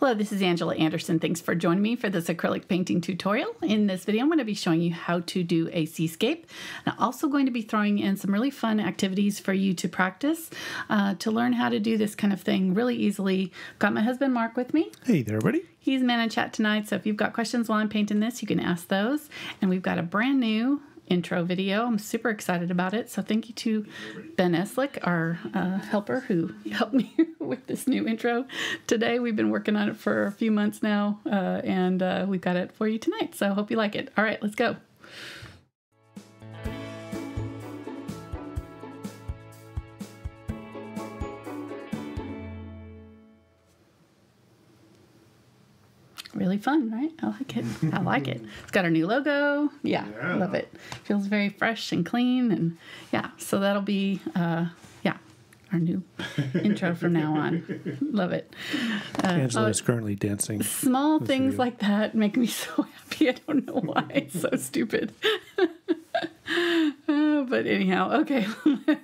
Hello, this is Angela Anderson. Thanks for joining me for this acrylic painting tutorial. In this video, I'm going to be showing you how to do a seascape. I'm also going to be throwing in some really fun activities for you to practice to learn how to do this kind of thing really easily. I've got my husband, Mark, with me. Hey there, buddy. He's man in chat tonight, so if you've got questions while I'm painting this, you can ask those. And we've got a brand new intro video. I'm super excited about it. So thank you to Ben Eslick, our helper, who helped me with this new intro today. We've been working on it for a few months now, and we've got it for you tonight. So hope you like it. All right, let's go. Really fun, right? I like it. I like it. It's got our new logo. Yeah, love it. Feels very fresh and clean, and yeah. So that'll be our new intro from now on. Love it. Angela is currently dancing. Small things like that make me so happy. I don't know why. It's so stupid. But anyhow, okay,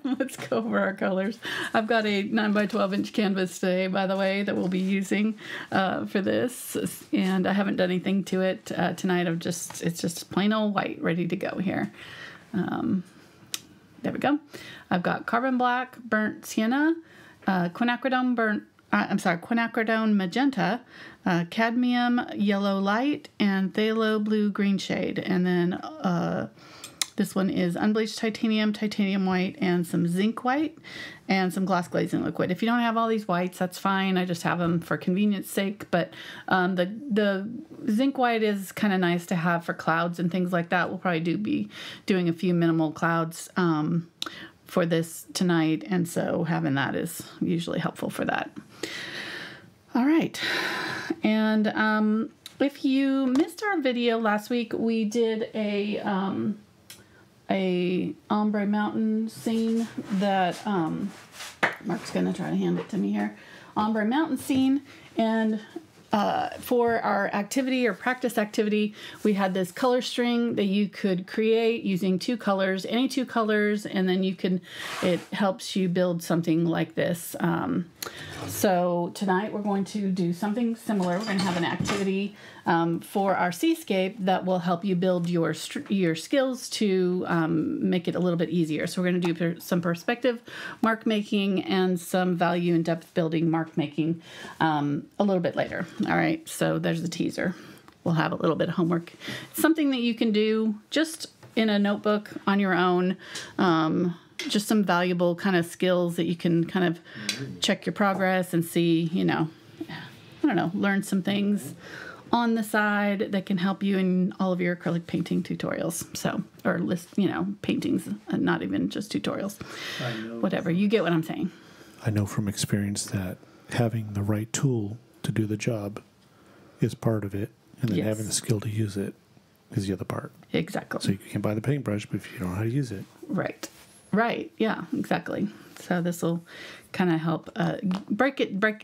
let's go over our colors. I've got a 9 by 12 inch canvas today, by the way, that we'll be using for this, and I haven't done anything to it tonight. It's just plain old white ready to go here. There we go. I've got Carbon Black, Burnt Sienna, Quinacridone Magenta, Cadmium Yellow Light, and Phthalo Blue Green Shade, and then this one is Unbleached Titanium, Titanium White, and some Zinc White, and some Gloss Glazing Liquid. If you don't have all these whites, that's fine. I just have them for convenience sake, but the Zinc White is kind of nice to have for clouds and things like that. We'll probably be doing a few minimal clouds for this tonight, and so having that is usually helpful for that. All right, and if you missed our video last week, we did a ombre mountain scene that Mark's gonna try to hand it to me here. Ombre mountain scene, and for our activity or practice activity, we had this color string that you could create using two colors, any two colors, and then you can, it helps you build something like this. So tonight we're going to do something similar. We're going to have an activity for our seascape that will help you build your skills to make it a little bit easier. So we're going to do some perspective mark making and some value and depth building mark making a little bit later. All right, so there's the teaser. We'll have a little bit of homework. Something that you can do just in a notebook on your own. Just some valuable kind of skills that you can kind of check your progress and see, you know, I don't know, learn some things on the side that can help you in all of your acrylic painting tutorials. So, or list, you know, paintings, not even just tutorials. Whatever, you get what I'm saying. I know from experience that having the right tool to do the job is part of it, and then having the skill to use it is the other part. Exactly. So you can buy the paintbrush, but if you don't know how to use it. Right. Right. Yeah, exactly. So this will kind of help break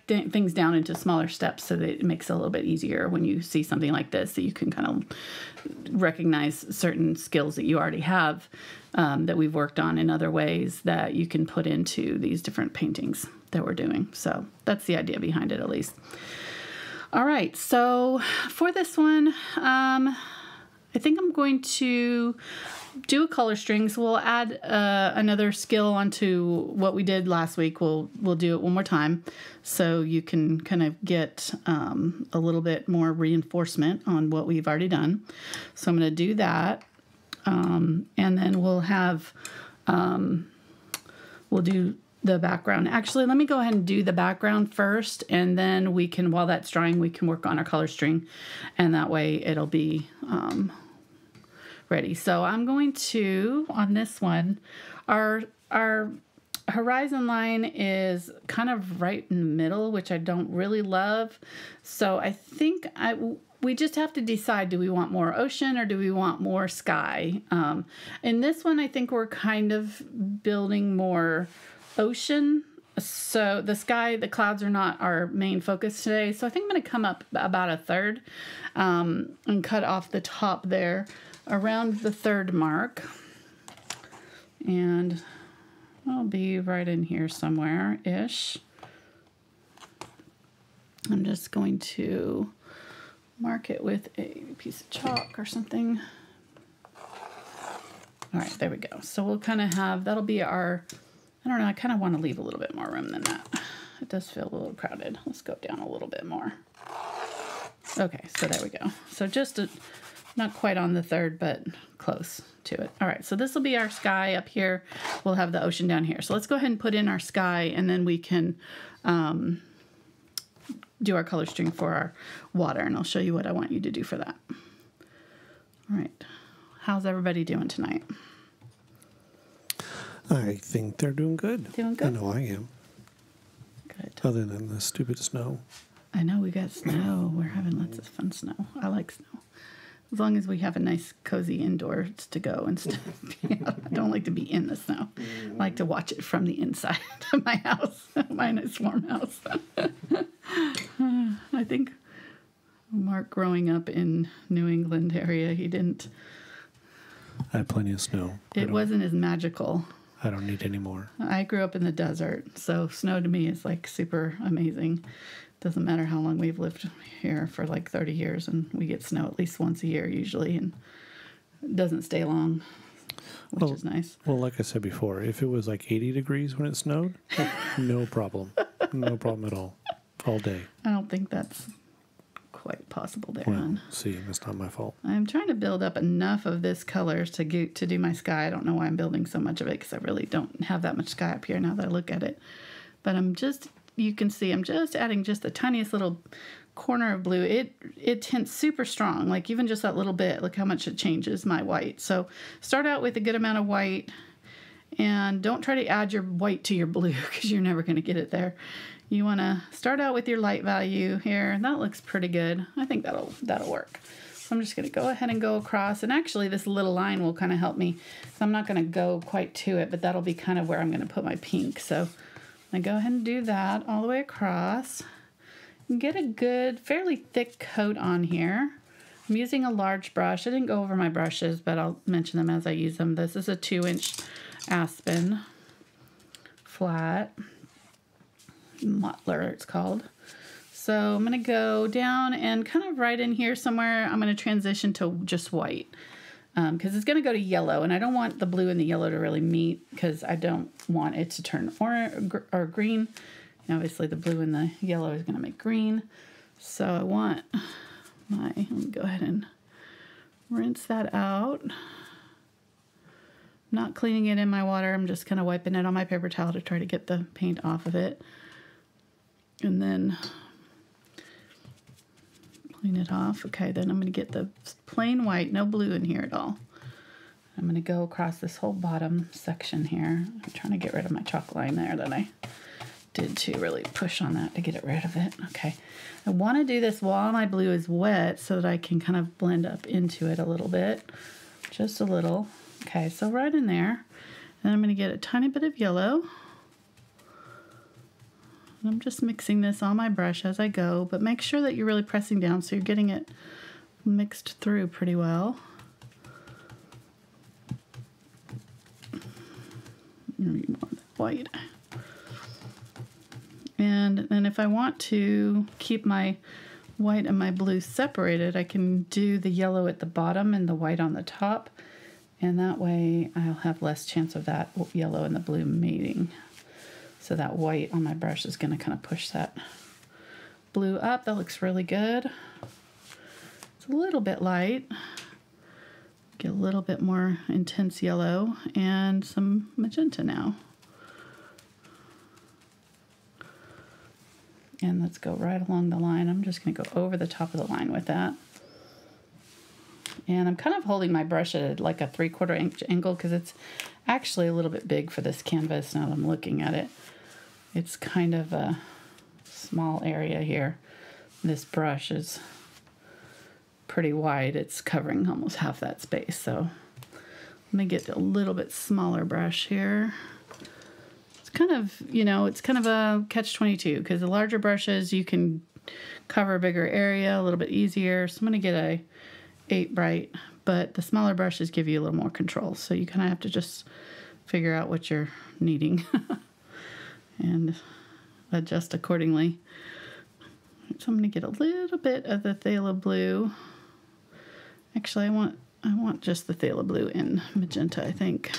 things down into smaller steps so that it makes it a little bit easier when you see something like this, that you can kind of recognize certain skills that you already have that we've worked on in other ways that you can put into these different paintings that we're doing. So that's the idea behind it, at least. All right. So for this one, I think I'm going to do a color string, so we'll add another skill onto what we did last week. We'll do it one more time so you can kind of get a little bit more reinforcement on what we've already done. So I'm going to do that, and then we'll have we'll do the background. Actually, let me go ahead and do the background first, and then we can, while that's drying, we can work on our color string, and that way it'll be ready. So I'm going to, on this one, our horizon line is kind of right in the middle, which I don't really love. So I think we just have to decide, do we want more ocean or do we want more sky? In this one, I think we're kind of building more ocean. So the sky, the clouds are not our main focus today. So I think I'm going to come up about a third and cut off the top there, around the third mark, and I'll be right in here somewhere ish I'm just going to mark it with a piece of chalk or something. All right, there we go. So we'll kind of have, that'll be our, I don't know, I kind of want to leave a little bit more room than that. It does feel a little crowded. Let's go down a little bit more. Okay, so there we go. So just a, not quite on the third, but close to it. All right, so this will be our sky up here. We'll have the ocean down here. So let's go ahead and put in our sky, and then we can do our color string for our water, and I'll show you what I want you to do for that. All right. How's everybody doing tonight? I think they're doing good. Doing good? I know I am. Good. Other than the stupid snow. I know, we got snow. We're having lots of fun snow. I like snow. As long as we have a nice, cozy indoors to go instead of being out. I don't like to be in the snow. I like to watch it from the inside of my house, my nice warm house. I think Mark, growing up in New England area, he didn't... I had plenty of snow. It wasn't as magical. I don't need any more. I grew up in the desert, so snow to me is like super amazing. Doesn't matter how long we've lived here, for like 30 years, and we get snow at least once a year usually, and it doesn't stay long, which is nice. Well, like I said before, if it was like 80 degrees when it snowed, no problem. No problem at all day. I don't think that's... quite possible there. Well, see, that's not my fault. I'm trying to build up enough of this color to get to do my sky. I don't know why I'm building so much of it, because I really don't have that much sky up here now that I look at it. But I'm just, you can see, I'm just adding just the tiniest little corner of blue. It tints super strong, like even just that little bit. Look how much it changes my white. So start out with a good amount of white, and don't try to add your white to your blue, because you're never going to get it there. You want to start out with your light value here, and that looks pretty good. I think that'll work. So I'm just going to go ahead and go across, and actually this little line will kind of help me. So I'm not going to go quite to it, but that'll be kind of where I'm going to put my pink. So I go ahead and do that all the way across. And get a good, fairly thick coat on here. I'm using a large brush. I didn't go over my brushes, but I'll mention them as I use them. This is a 2-inch Aspen flat. Mottler, it's called. So I'm going to go down and kind of right in here somewhere. I'm going to transition to just white, because it's going to go to yellow, and I don't want the blue and the yellow to really meet, because I don't want it to turn orange or green. And obviously the blue and the yellow is going to make green. So I want my, let me go ahead and rinse that out. I'm not cleaning it in my water. I'm just kind of wiping it on my paper towel to try to get the paint off of it. And then clean it off. Okay, then I'm going to get the plain white, no blue in here at all. I'm going to go across this whole bottom section here. I'm trying to get rid of my chalk line there that I did to really push on that to get it rid of it. Okay, I want to do this while my blue is wet so that I can kind of blend up into it a little bit, just a little. Okay, so right in there. And I'm going to get a tiny bit of yellow. I'm just mixing this on my brush as I go, but make sure that you're really pressing down so you're getting it mixed through pretty well. White. And then if I want to keep my white and my blue separated, I can do the yellow at the bottom and the white on the top, and that way I'll have less chance of that yellow and the blue mating. So that white on my brush is going to kind of push that blue up. That looks really good. It's a little bit light. Get a little bit more intense yellow and some magenta now. And let's go right along the line. I'm just going to go over the top of the line with that. And I'm kind of holding my brush at like a 3/4 inch angle, because it's actually a little bit big for this canvas now that I'm looking at it. It's kind of a small area here. This brush is pretty wide. It's covering almost half that space. So let me get a little bit smaller brush here. It's kind of, you know, it's kind of a catch-22, because the larger brushes, you can cover a bigger area a little bit easier. So I'm going to get a 8 bright, but the smaller brushes give you a little more control, so you kind of have to just figure out what you're needing and adjust accordingly. So I'm going to get a little bit of the Phthalo Blue. Actually, I want just the Phthalo Blue and magenta, I think.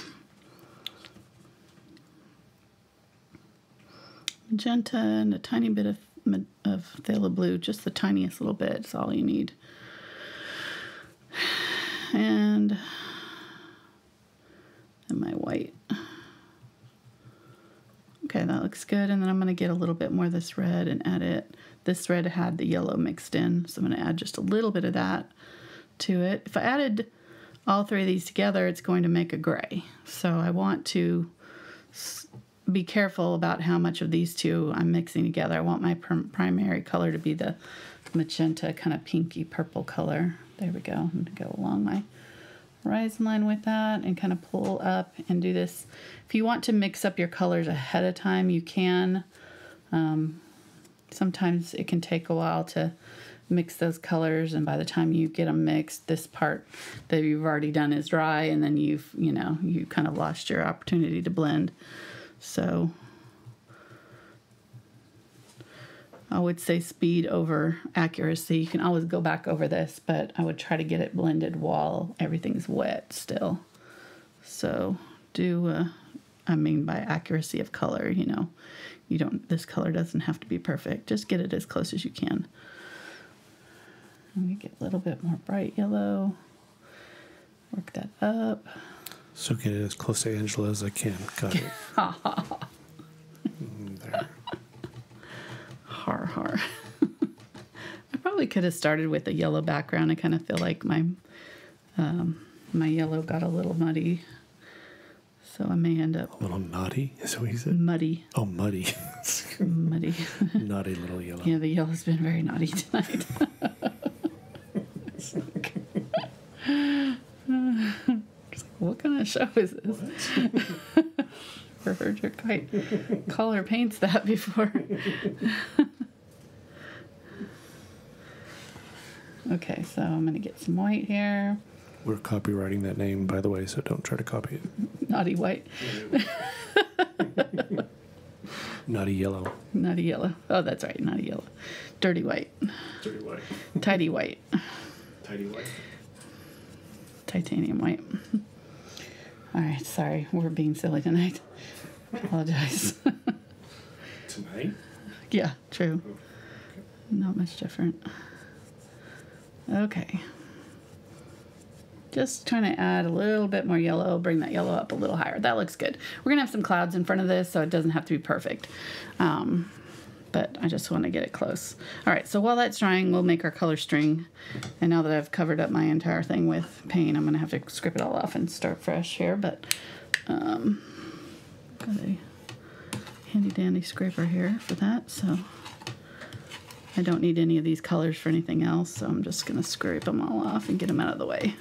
Magenta and a tiny bit of Phthalo Blue, just the tiniest little bit. It's all you need. And then my white. Okay, that looks good. And then I'm going to get a little bit more of this red and add it. This red had the yellow mixed in, so I'm going to add just a little bit of that to it. If I added all three of these together, it's going to make a gray. So I want to be careful about how much of these two I'm mixing together. I want my primary color to be the magenta, kind of pinky purple color. There we go. I'm going to go along my horizon line with that and kind of pull up and do this. If you want to mix up your colors ahead of time, you can. Sometimes it can take a while to mix those colors, and by the time you get them mixed, this part that you've already done is dry, and then you kind of lost your opportunity to blend. So I would say speed over accuracy. You can always go back over this, but I would try to get it blended while everything's wet still. So I mean by accuracy of color, this color doesn't have to be perfect. Just get it as close as you can. Let me get a little bit more bright yellow. Work that up. So get it as close to Angela as I can. Got it. There. Har, har. I probably could have started with a yellow background. I kind of feel like my my yellow got a little muddy, so I may end up a little naughty. Is that what you said? Muddy. Oh, muddy. Muddy. Naughty little yellow. Yeah, the yellow's been very naughty tonight. It's like, what kind of show is this? Roger Kite color paints that before. Okay, so I'm going to get some white here. We're copywriting that name, by the way, so don't try to copy it. Naughty White. Naughty Yellow. Naughty Yellow. Oh, that's right, Naughty Yellow. Dirty White. Dirty White. Tidy White. Tidy White. Titanium White. All right, sorry, we're being silly tonight. I apologize. Tonight? Yeah, true. Okay. Not much different. Okay. Just trying to add a little bit more yellow, bring that yellow up a little higher. That looks good. We're going to have some clouds in front of this, so it doesn't have to be perfect. But I just want to get it close. All right, so while that's drying, we'll make our color string. And now that I've covered up my entire thing with paint, I'm going to have to scrape it all off and start fresh here. But got a handy-dandy scraper here for that. So I don't need any of these colors for anything else, so I'm just going to scrape them all off and get them out of the way.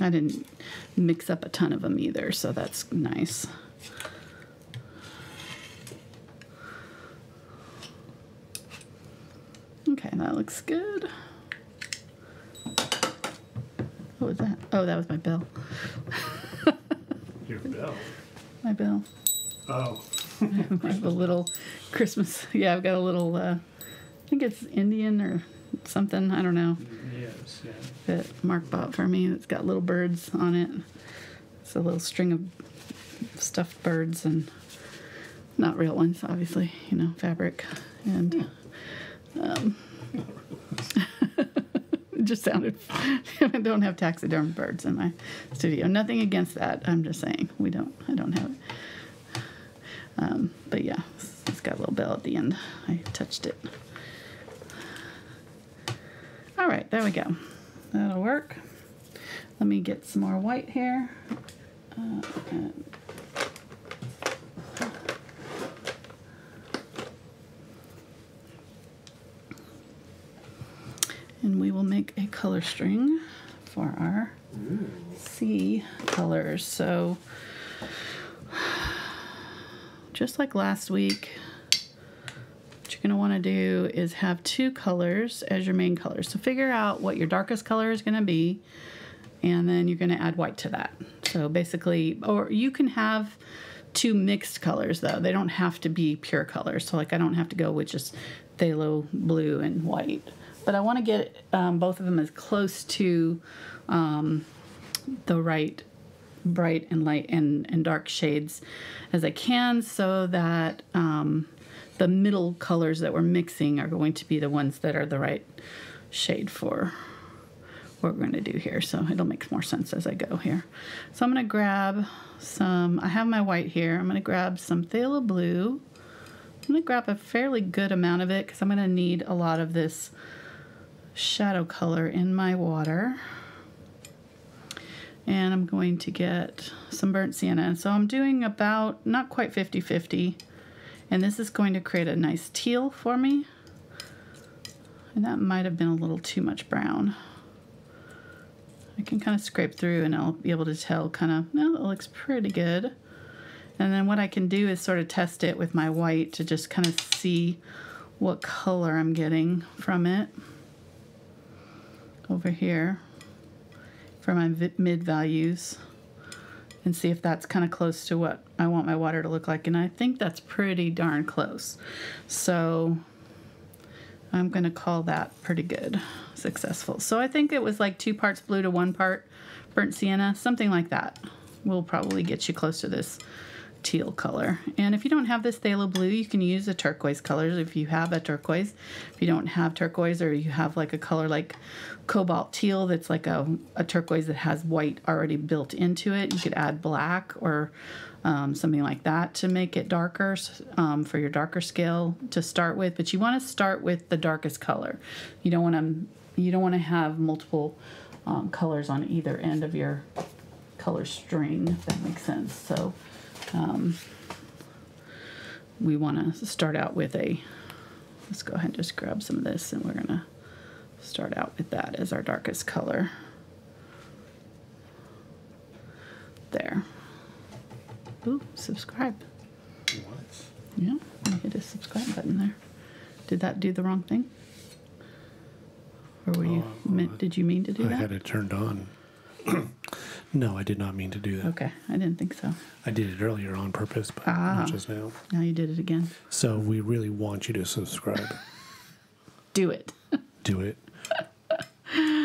I didn't mix up a ton of them either, so that's nice. Okay, that looks good. What was that? Oh, that was my bell. Your bell? My bell. Oh. I have a little Christmas. Yeah, I've got a little, I think it's Indian or something. I don't know. Yes, yeah. That Mark bought for me. It's got little birds on it. It's a little string of stuffed birds, and not real ones, obviously, fabric. And... yeah. It just sounded. I don't have taxidermy birds in my studio. Nothing against that. I'm just saying we don't. I don't have it. But yeah, it's got a little bell at the end. I touched it. All right, there we go. That'll work. Let me get some more white here. And we will make a color string for our sea colors. So just like last week, what you're going to want to do is have two colors as your main colors. So figure out what your darkest color is going to be, and then you're going to add white to that. So basically, or you can have two mixed colors, though. They don't have to be pure colors. So, like, I don't have to go with just phthalo blue and white. But I want to get both of them as close to the right bright and light and dark shades as I can, so that the middle colors that we're mixing are going to be the ones that are the right shade for what we're going to do here. So it'll make more sense as I go here. So I'm going to grab some, I have my white here. I'm going to grab some phthalo blue. I'm going to grab a fairly good amount of it because I'm going to need a lot of this shadow color in my water. And I'm going to get some burnt sienna. So I'm doing about, not quite 50-50. And this is going to create a nice teal for me. And that might have been a little too much brown. I can kind of scrape through and I'll be able to tell kind of, no, that looks pretty good. And then what I can do is sort of test it with my white to just kind of see what color I'm getting from it over here for my mid values and see if that's kind of close to what I want my water to look like. And I think that's pretty darn close. So I'm going to call that pretty good, successful. So I think it was like 2 parts blue to 1 part burnt sienna, something like that. We'll probably get you close to this teal color. And if you don't have this phthalo blue, you can use a turquoise color if you have a turquoise. If you don't have turquoise, or you have like a color like cobalt teal that's like a turquoise that has white already built into it, you could add black or something like that to make it darker for your darker scale to start with. But you want to start with the darkest color. You don't want to have multiple colors on either end of your color string, if that makes sense. So we want to start out with a, let's go ahead and just grab some of this, and we're going to start out with that as our darkest color. There. Ooh, subscribe. What? Yeah, I hit a subscribe button there. Did that do the wrong thing? Or were you meant, did you mean to do that? I had it turned on. No, I did not mean to do that. Okay, I didn't think so. I did it earlier on purpose, but not just now. Now you did it again. So we really want you to subscribe. Do it. Do it.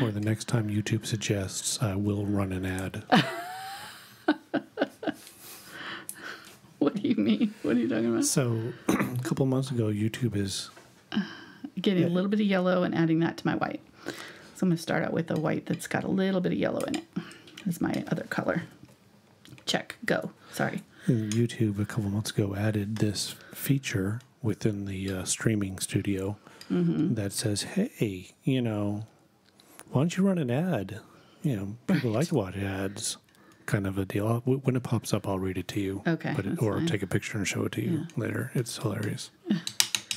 Or the next time YouTube suggests, I will run an ad. What do you mean? What are you talking about? So a couple months ago, YouTube is... getting a little bit of yellow and adding that to my white. So I'm going to start out with a white that's got a little bit of yellow in it. Is my other color. Check, go. Sorry. YouTube a couple months ago added this feature within the streaming studio that says, hey, you know, why don't you run an ad? You know, people like to watch ads, kind of a deal. When it pops up, I'll read it to you. Okay. But it, or fine. Take a picture and show it to you later. It's hilarious.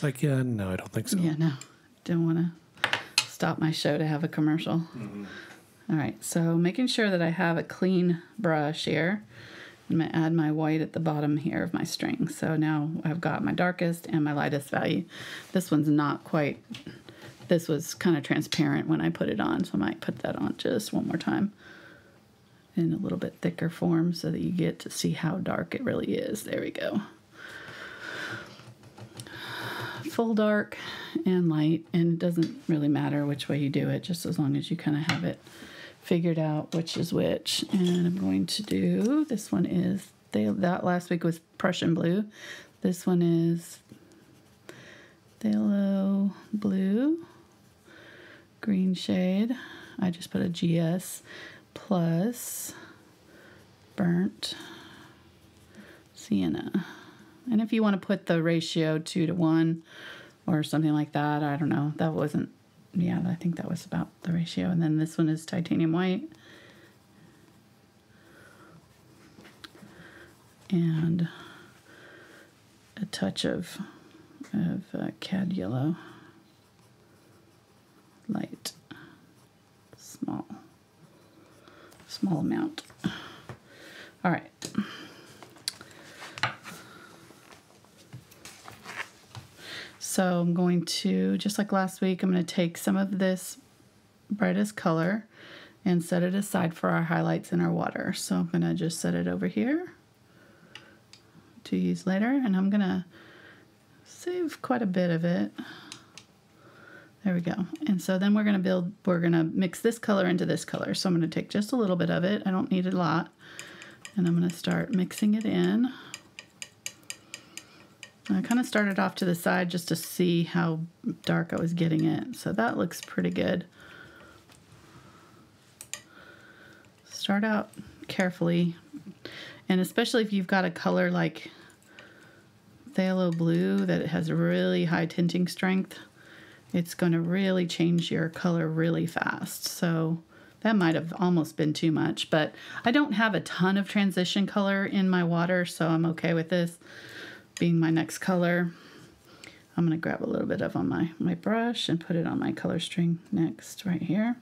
Like, yeah, no, I don't think so. Yeah, no. Didn't want to stop my show to have a commercial. All right, so making sure that I have a clean brush here. I'm going to add my white at the bottom here of my string. So now I've got my darkest and my lightest value. This one's not quite, this was kind of transparent when I put it on, so I might put that on just one more time in a little bit thicker form so that you get to see how dark it really is. There we go. Full dark and light, and it doesn't really matter which way you do it, just as long as you kind of have it figured out which is which. And I'm going to do, this one is, that last week was Prussian blue. This one is phthalo blue, green shade. I just put a GS plus burnt sienna. And if you want to put the ratio 2 to 1 or something like that, I don't know. That wasn't, yeah, I think that was about the ratio. And then this one is titanium white. And a touch of cad yellow light, small amount. All right. So I'm going to, just like last week, I'm going to take some of this brightest color and set it aside for our highlights and our water. So I'm going to just set it over here to use later, and I'm gonna save quite a bit of it. There we go. And so then we're gonna mix this color into this color. So I'm gonna take just a little bit of it, I don't need a lot, and I'm gonna start mixing it in. I kind of started off to the side just to see how dark I was getting it. So that looks pretty good. Start out carefully. And especially if you've got a color like Phthalo Blue that it has really high tinting strength, it's going to really change your color really fast. So that might have almost been too much, but I don't have a ton of transition color in my water, so I'm okay with this being my next color. I'm gonna grab a little bit of on my brush and put it on my color string next, right here.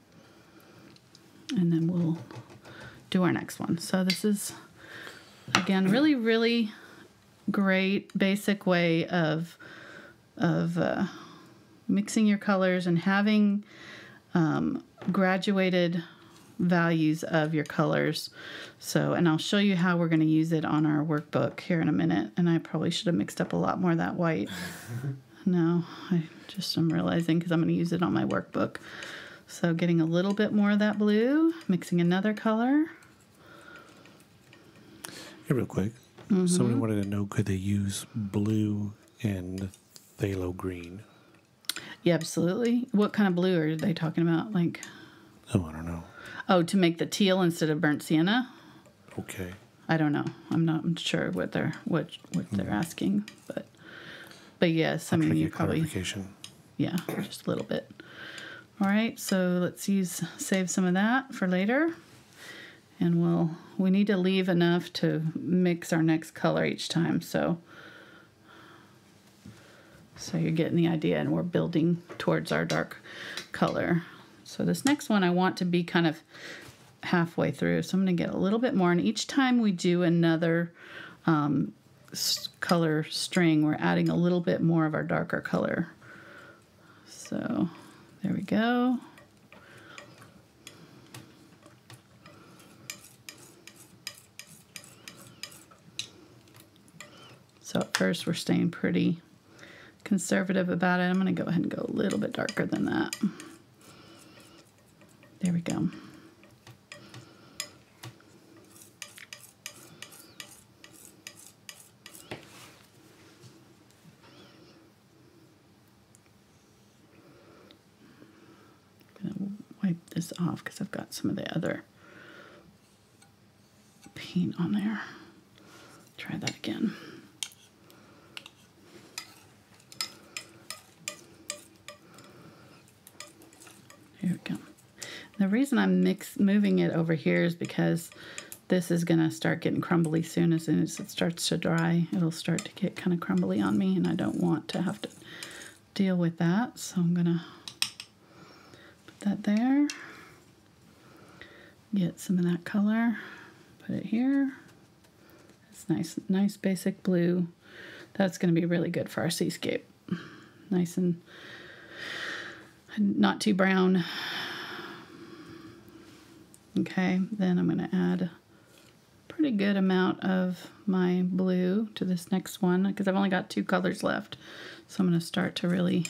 And then we'll do our next one. So this is, again, really, really great basic way of mixing your colors and having graduated values of your colors. So, and I'll show you how we're going to use it on our workbook here in a minute. And I probably should have mixed up a lot more of that white. No, I'm realizing because I'm going to use it on my workbook. So getting a little bit more of that blue, mixing another color. Hey, real quick. Mm-hmm. Somebody wanted to know, could they use blue and phthalo green? Yeah, absolutely. What kind of blue are they talking about? Like, oh, I don't know. Oh, to make the teal instead of burnt sienna? Okay. I don't know. I'm not sure what they're asking, but yes, I mean, you probably clarification. Yeah, just a little bit. All right, so let's save some of that for later. And we need to leave enough to mix our next color each time, so you're getting the idea, and we're building towards our dark color. So this next one I want to be kind of halfway through. So I'm going to get a little bit more. And each time we do another color string, we're adding a little bit more of our darker color. So there we go. So at first we're staying pretty conservative about it. I'm going to go ahead and go a little bit darker than that. There we go. I'm gonna wipe this off because I've got some of the other paint on there. Try that again. Here we go. The reason I'm moving it over here is because this is going to start getting crumbly soon. As soon as it starts to dry, it'll start to get kind of crumbly on me, and I don't want to have to deal with that. So I'm going to put that there, get some of that color, put it here. It's nice basic blue. That's going to be really good for our seascape. Nice and not too brown. Okay, then I'm going to add a pretty good amount of my blue to this next one because I've only got two colors left. So I'm going to start to really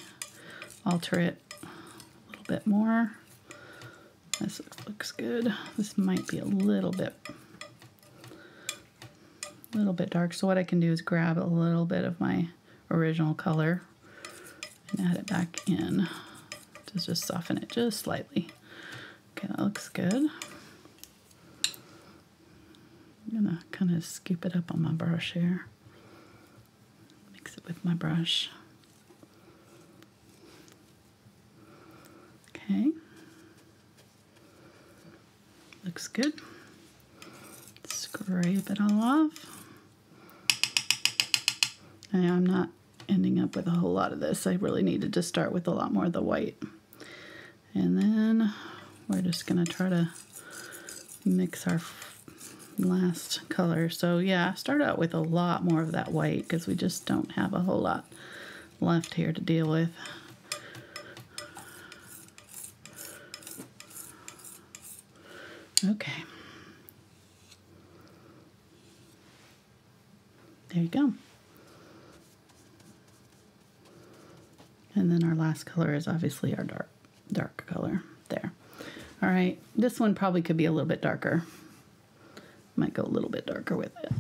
alter it a little bit more. This looks good. This might be a little bit dark. So what I can do is grab a little bit of my original color and add it back in to just soften it just slightly. Okay, that looks good. I'm gonna kind of scoop it up on my brush here. Mix it with my brush. Okay. Looks good. Scrape it all off. And I'm not ending up with a whole lot of this. I really needed to start with a lot more of the white. And then we're just gonna try to mix our last color. So yeah, start out with a lot more of that white because we just don't have a whole lot left here to deal with. Okay. There you go. And then our last color is obviously our dark color there. All right, this one probably could be a little bit darker. Might go a little bit darker with it.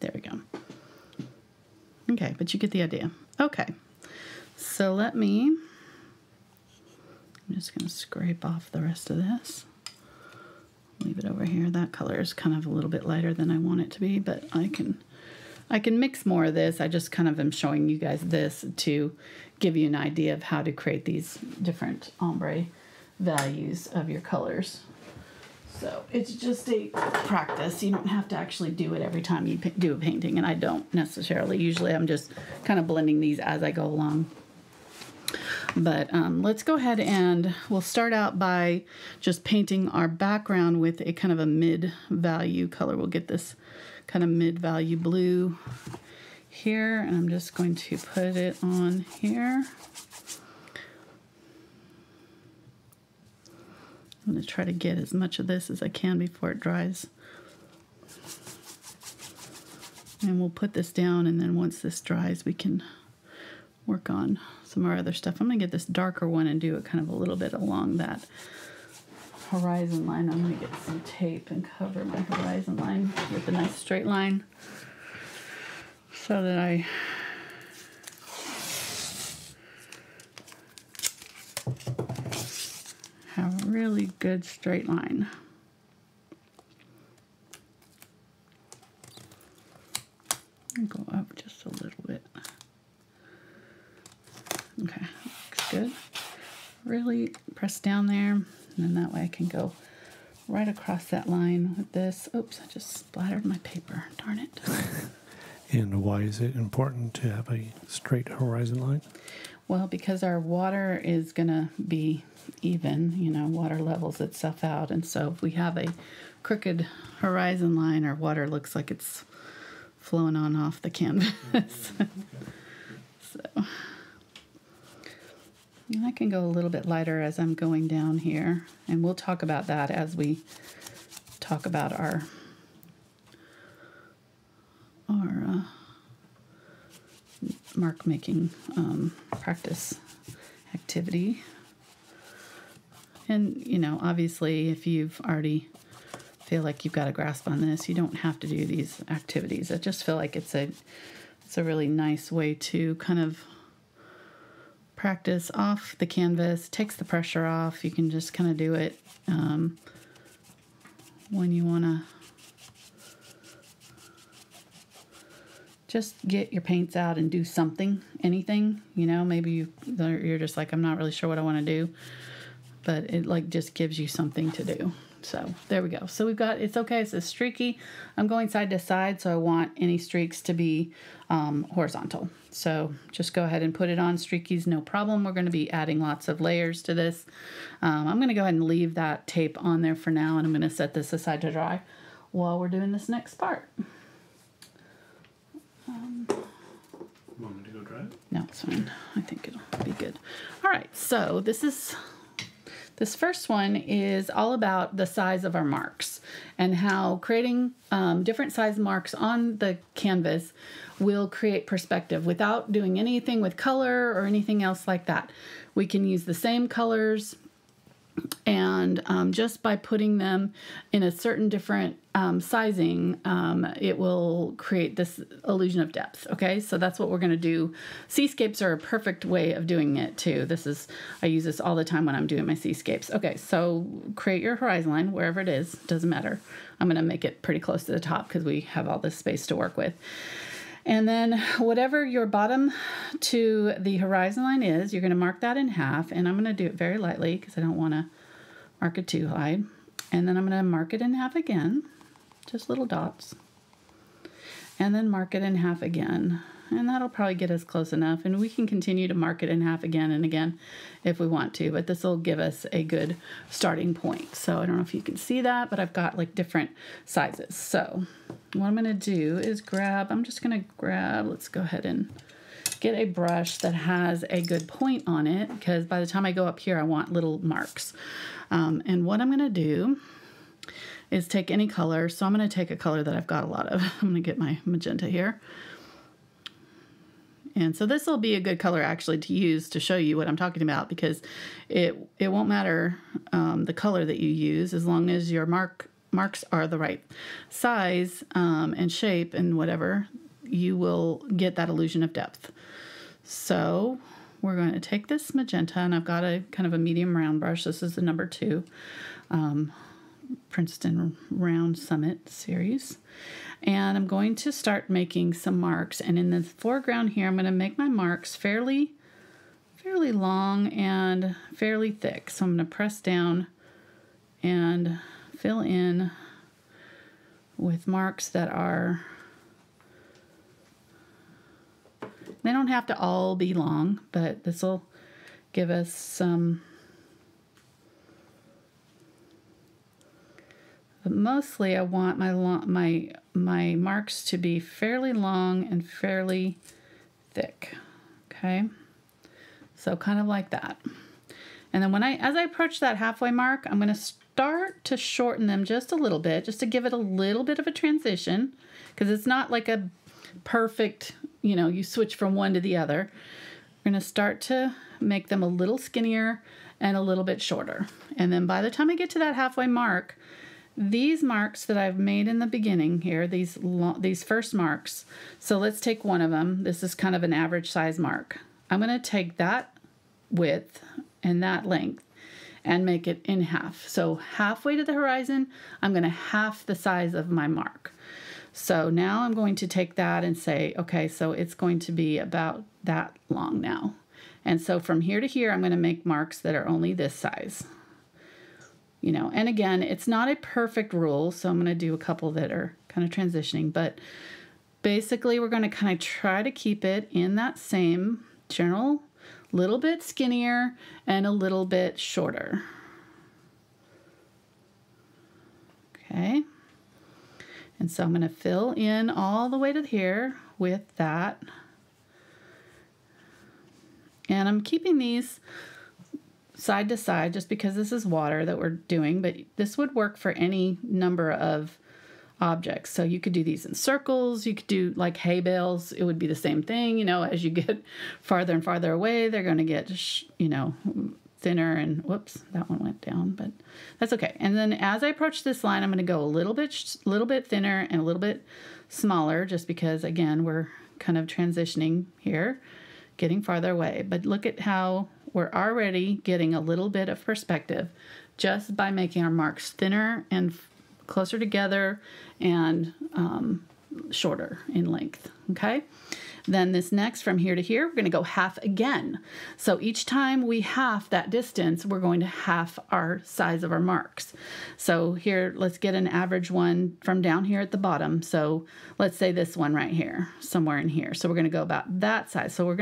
There we go. Okay, but you get the idea. Okay, so let me, I'm just gonna scrape off the rest of this. Leave it over here. That color is kind of a little bit lighter than I want it to be, but I can mix more of this. I just kind of am showing you guys this to give you an idea of how to create these different ombre values of your colors. So it's just a practice. You don't have to actually do it every time you do a painting, and I don't necessarily. Usually I'm just kind of blending these as I go along. But let's go ahead and we'll start out by just painting our background with a kind of a mid-value color. We'll get this kind of mid-value blue here, and I'm just going to put it on here. I'm going to try to get as much of this as I can before it dries. And we'll put this down, and then once this dries, we can work on some of our other stuff. I'm going to get this darker one and do it kind of a little bit along that horizon line. I'm going to get some tape and cover my horizon line with a nice straight line so that I have a really good straight line. And go up just a little bit. Okay, looks good. Really press down there, and then that way I can go right across that line with this. Oops, I just splattered my paper, darn it. And why is it important to have a straight horizon line? Well, because our water is gonna be even, you know, water levels itself out. And so if we have a crooked horizon line, our water looks like it's flowing on off the canvas. So. And I can go a little bit lighter as I'm going down here. And we'll talk about that as we talk about our mark making practice activity. And, you know, obviously if you've already feel like you've got a grasp on this, you don't have to do these activities. I just feel like it's a really nice way to kind of practice off the canvas, takes the pressure off. You can just kind of do it when you want to just get your paints out and do something, anything, you know. Maybe you're just like, I'm not really sure what I want to do, but it like just gives you something to do. So there we go. So we've got, it's okay, it's a streaky. I'm going side to side, so I want any streaks to be horizontal. So just go ahead and put it on streakies, no problem. We're gonna be adding lots of layers to this. I'm gonna go ahead and leave that tape on there for now, and I'm gonna set this aside to dry while we're doing this next part. Want me to go dry it? No, it's fine. I think it'll be good. All right, so this first one is all about the size of our marks and how creating different size marks on the canvas will create perspective without doing anything with color or anything else like that. We can use the same colors, and just by putting them in a certain different sizing, it will create this illusion of depth. Okay, so that's what we're going to do. Seascapes are a perfect way of doing it too. I use this all the time when I'm doing my seascapes. Okay, so create your horizon line wherever it is, doesn't matter. I'm going to make it pretty close to the top because we have all this space to work with. And then whatever your bottom to the horizon line is, you're going to mark that in half. And I'm going to do it very lightly because I don't want to mark it too high. And then I'm going to mark it in half again, just little dots. And then mark it in half again. And that'll probably get us close enough. And we can continue to mark it in half again and again if we want to. But this will give us a good starting point. So I don't know if you can see that, but I've got like different sizes. So what I'm going to do is grab, let's go ahead and get a brush that has a good point on it, because by the time I go up here, I want little marks. And what I'm going to do is take any color. So I'm going to take a color that I've got a lot of. I'm going to get my magenta here. And so this will be a good color actually to use to show you what I'm talking about, because it won't matter the color that you use as long as your marks are the right size and shape and whatever, you will get that illusion of depth. So we're going to take this magenta, and I've got a kind of a medium round brush. This is the number 2 Princeton Round Summit series. And I'm going to start making some marks. And in the foreground here, I'm going to make my marks fairly long and fairly thick. So I'm going to press down and fill in with marks that are, they don't have to all be long, but this will give us some, but mostly I want my marks to be fairly long and fairly thick. Okay, so kind of like that. And then as I approach that halfway mark, I'm going to start to shorten them just a little bit, just to give it a little bit of a transition, because it's not like a perfect, you know, you switch from one to the other. We're going to start to make them a little skinnier and a little bit shorter. And then by the time I get to that halfway mark, these marks that I've made in the beginning here, these first marks, so let's take one of them. This is kind of an average size mark. I'm going to take that width and that length and make it in half. So halfway to the horizon, I'm going to half the size of my mark. So now I'm going to take that and say, okay, so it's going to be about that long now. And so from here to here, I'm going to make marks that are only this size. You know, and again, it's not a perfect rule, so I'm going to do a couple that are kind of transitioning, but basically we're going to kind of try to keep it in that same general, little bit skinnier and a little bit shorter. Okay, and so I'm going to fill in all the way to here with that, and I'm keeping these side to side just because this is water that we're doing, but this would work for any number of objects. So you could do these in circles, you could do like hay bales, it would be the same thing. You know, as you get farther and farther away, they're going to get, you know, thinner, and whoops, that one went down, but that's okay. And then as I approach this line, I'm going to go a little bit thinner and a little bit smaller, just because again, we're kind of transitioning here, getting farther away. But look at how we're already getting a little bit of perspective just by making our marks thinner and closer together and shorter in length, okay? Then this next, from here to here, we're gonna go half again. So each time we half that distance, we're going to half our size of our marks. So here, let's get an average one from down here at the bottom. So let's say this one right here, somewhere in here. So we're gonna go about that size. So we're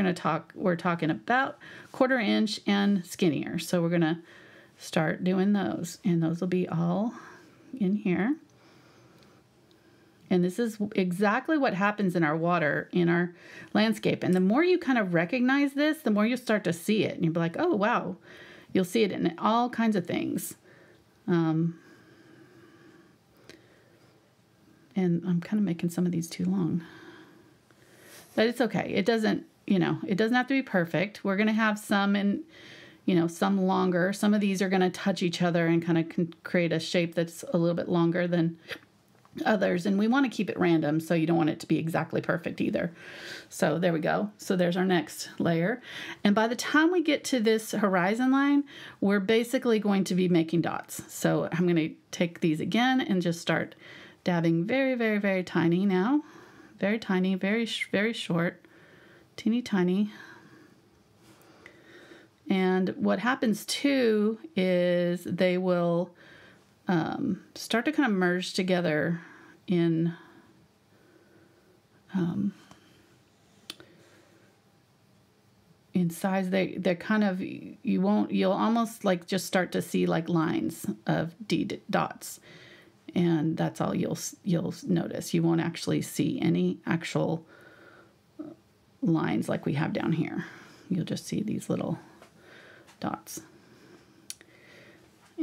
talking about 1/4 inch and skinnier. So we're gonna start doing those, and those will be all in here. And this is exactly what happens in our water, in our landscape. And the more you kind of recognize this, the more you'll start to see it. And you'll be like, oh, wow. You'll see it in all kinds of things. And I'm kind of making some of these too long. But it's okay. It doesn't, you know, it doesn't have to be perfect. We're going to have some in, you know, some longer. Some of these are going to touch each other and kind of create a shape that's a little bit longer than others, and we want to keep it random, so you don't want it to be exactly perfect either. So there we go. So there's our next layer, and by the time we get to this horizon line, we're basically going to be making dots. So I'm going to take these again and just start dabbing very, very, very tiny now, very tiny, very, very short, teeny tiny. And what happens too is they will start to kind of merge together in size. They're kind of, you'll almost like just start to see like lines of dots, and that's all you'll notice. You won't actually see any actual lines like we have down here. You'll just see these little dots.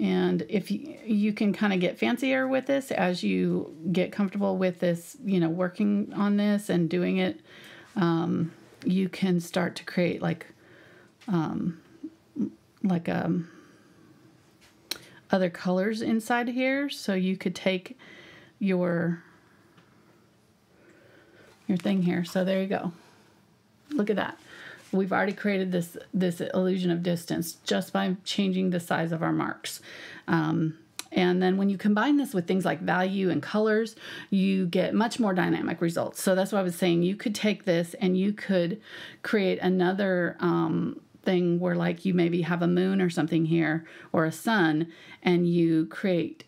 And if you can kind of get fancier with this as you get comfortable with this, you know, working on this and doing it, you can start to create like other colors inside here. So you could take your thing here. So there you go. Look at that. We've already created this illusion of distance just by changing the size of our marks. And then when you combine this with things like value and colors, you get much more dynamic results. So that's what I was saying. You could take this and you could create another thing where, like, you maybe have a moon or something here or a sun, and you create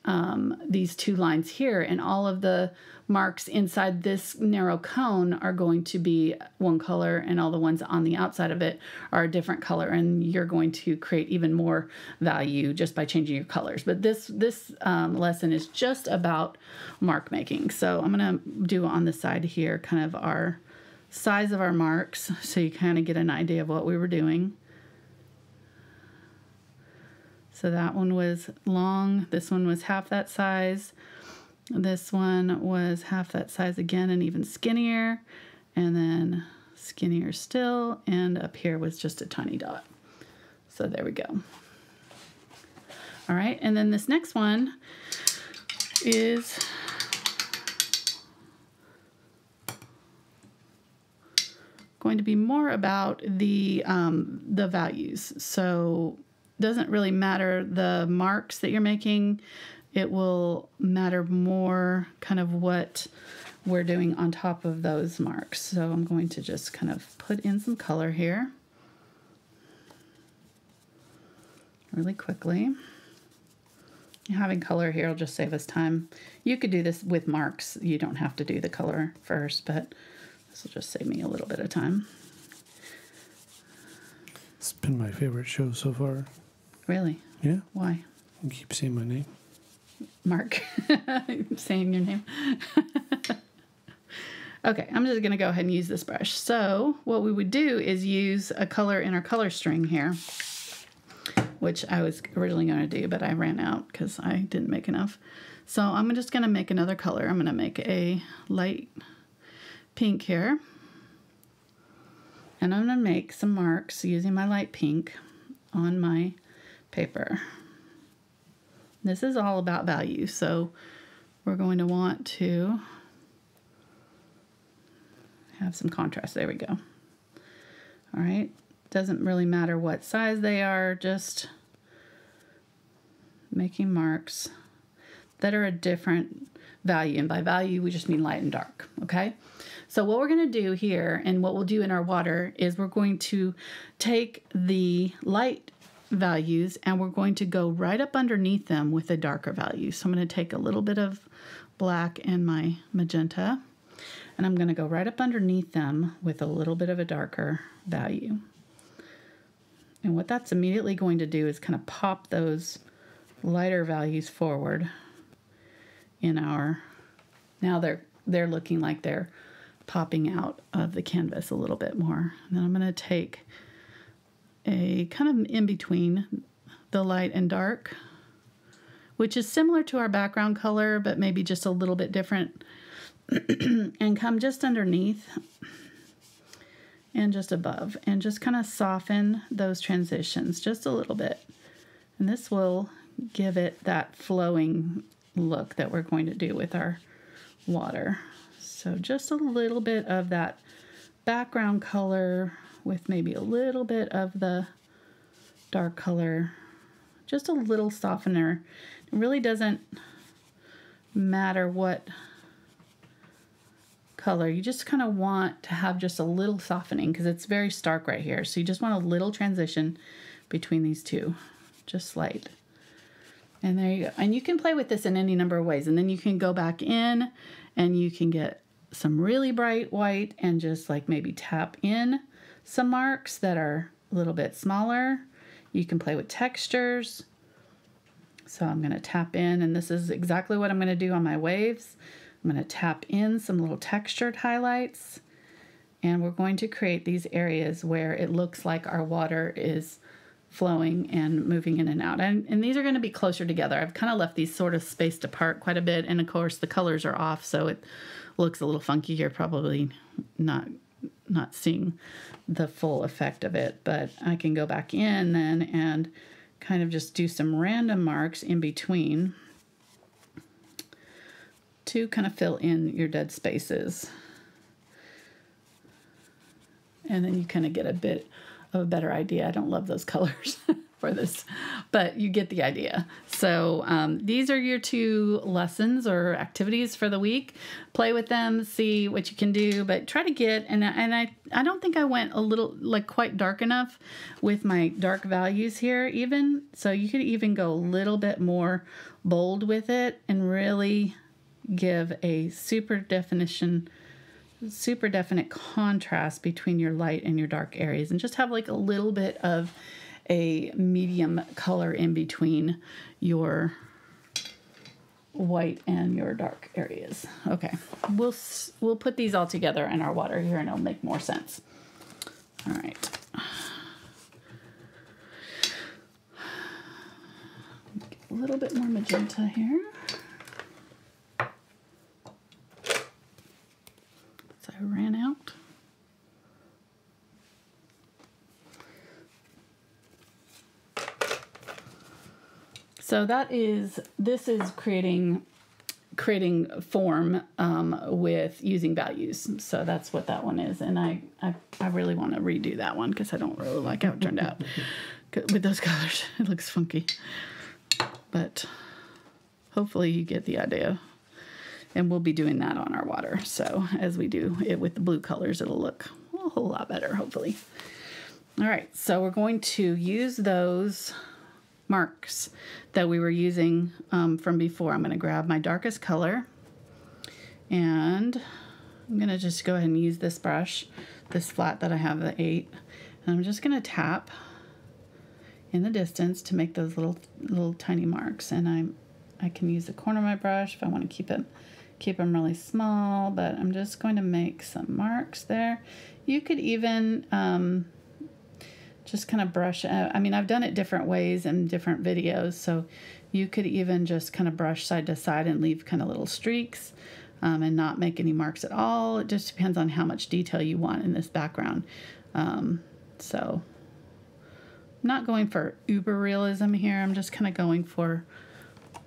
these two lines here, and all of the marks inside this narrow cone are going to be one color, and all the ones on the outside of it are a different color, and you're going to create even more value just by changing your colors. But this lesson is just about mark making. So I'm going to do on the side here kind of our size of our marks, so you kind of get an idea of what we were doing. So that one was long, this one was half that size, this one was half that size again and even skinnier, and then skinnier still, and up here was just a tiny dot. So there we go. All right, and then this next one is going to be more about the values. So it doesn't really matter the marks that you're making. It will matter more kind of what we're doing on top of those marks. So I'm going to just kind of put in some color here really quickly. Having color here will just save us time. You could do this with marks. You don't have to do the color first, but this will just save me a little bit of time. It's been my favorite show so far. Really? Yeah. Why? I keep saying my name. Mark. I'm saying your name. Okay, I'm just going to go ahead and use this brush. So what we would do is use a color in our color string here, which I was originally going to do, but I ran out because I didn't make enough. So I'm just going to make another color. I'm going to make a light pink here, and I'm going to make some marks using my light pink on my paper. This is all about value, so we're going to want to have some contrast. There we go. All right, doesn't really matter what size they are, just making marks that are a different value, and by value we just mean light and dark, okay? So what we're going to do here, and what we'll do in our water, is we're going to take the light values and we're going to go right up underneath them with a darker value. So I'm going to take a little bit of black and my magenta, and I'm going to go right up underneath them with a little bit of a darker value. And what that's immediately going to do is kind of pop those lighter values forward in our, now they're looking like they're popping out of the canvas a little bit more. And then I'm going to take a kind of in between the light and dark, which is similar to our background color, but maybe just a little bit different, and come just underneath and just above, and just kind of soften those transitions just a little bit. And this will give it that flowing look that we're going to do with our water. So just a little bit of that background color with maybe a little bit of the dark color, just a little softener. It really doesn't matter what color. You just kind of want to have just a little softening because it's very stark right here. So you just want a little transition between these two, just slight. And there you go. And you can play with this in any number of ways. And then you can go back in and you can get some really bright white and just like maybe tap in some marks that are a little bit smaller. You can play with textures. So I'm going to tap in, and this is exactly what I'm going to do on my waves. I'm going to tap in some little textured highlights And we're going to create these areas where it looks like our water is flowing and moving in and out. And these are going to be closer together. I've kind of left these sort of spaced apart quite a bit. And of course the colors are off, so it looks a little funky. You're probably not seeing the full effect of it, but I can go back in then and kind of just do some random marks in between to kind of fill in your dead spaces. And then you kind of get a bit of a better idea. I don't love those colors for this, but you get the idea. So these are your two lessons or activities for the week. Play with them, see what you can do, but try to get, and I don't think I went a little, like quite dark enough with my dark values here even. So you could even go a little bit more bold with it and really give a super definition, super definite contrast between your light and your dark areas, and just have like a little bit of a medium color in between your white and your dark areas. Okay, we'll put these all together in our water here and it'll make more sense. All right. Get a little bit more magenta here. So I ran out. So that is, this is creating form with using values. So that's what that one is. And I really want to redo that one because I don't really like how it turned out with those colors. It looks funky. But hopefully you get the idea. And we'll be doing that on our water. So as we do it with the blue colors, it'll look a whole lot better, hopefully. All right, so we're going to use those marks that we were using from before. I'm gonna grab my darkest color and I'm gonna just go ahead and use this brush, this flat that I have, the 8. And I'm just gonna tap in the distance to make those little tiny marks. And I can use the corner of my brush if I wanna keep them really small, but I'm just going to make some marks there. You could even just kind of brush. I mean, I've done it different ways in different videos, so you could even just kind of brush side to side and leave kind of little streaks and not make any marks at all. It just depends on how much detail you want in this background. So I'm not going for uber realism here. I'm just kind of going for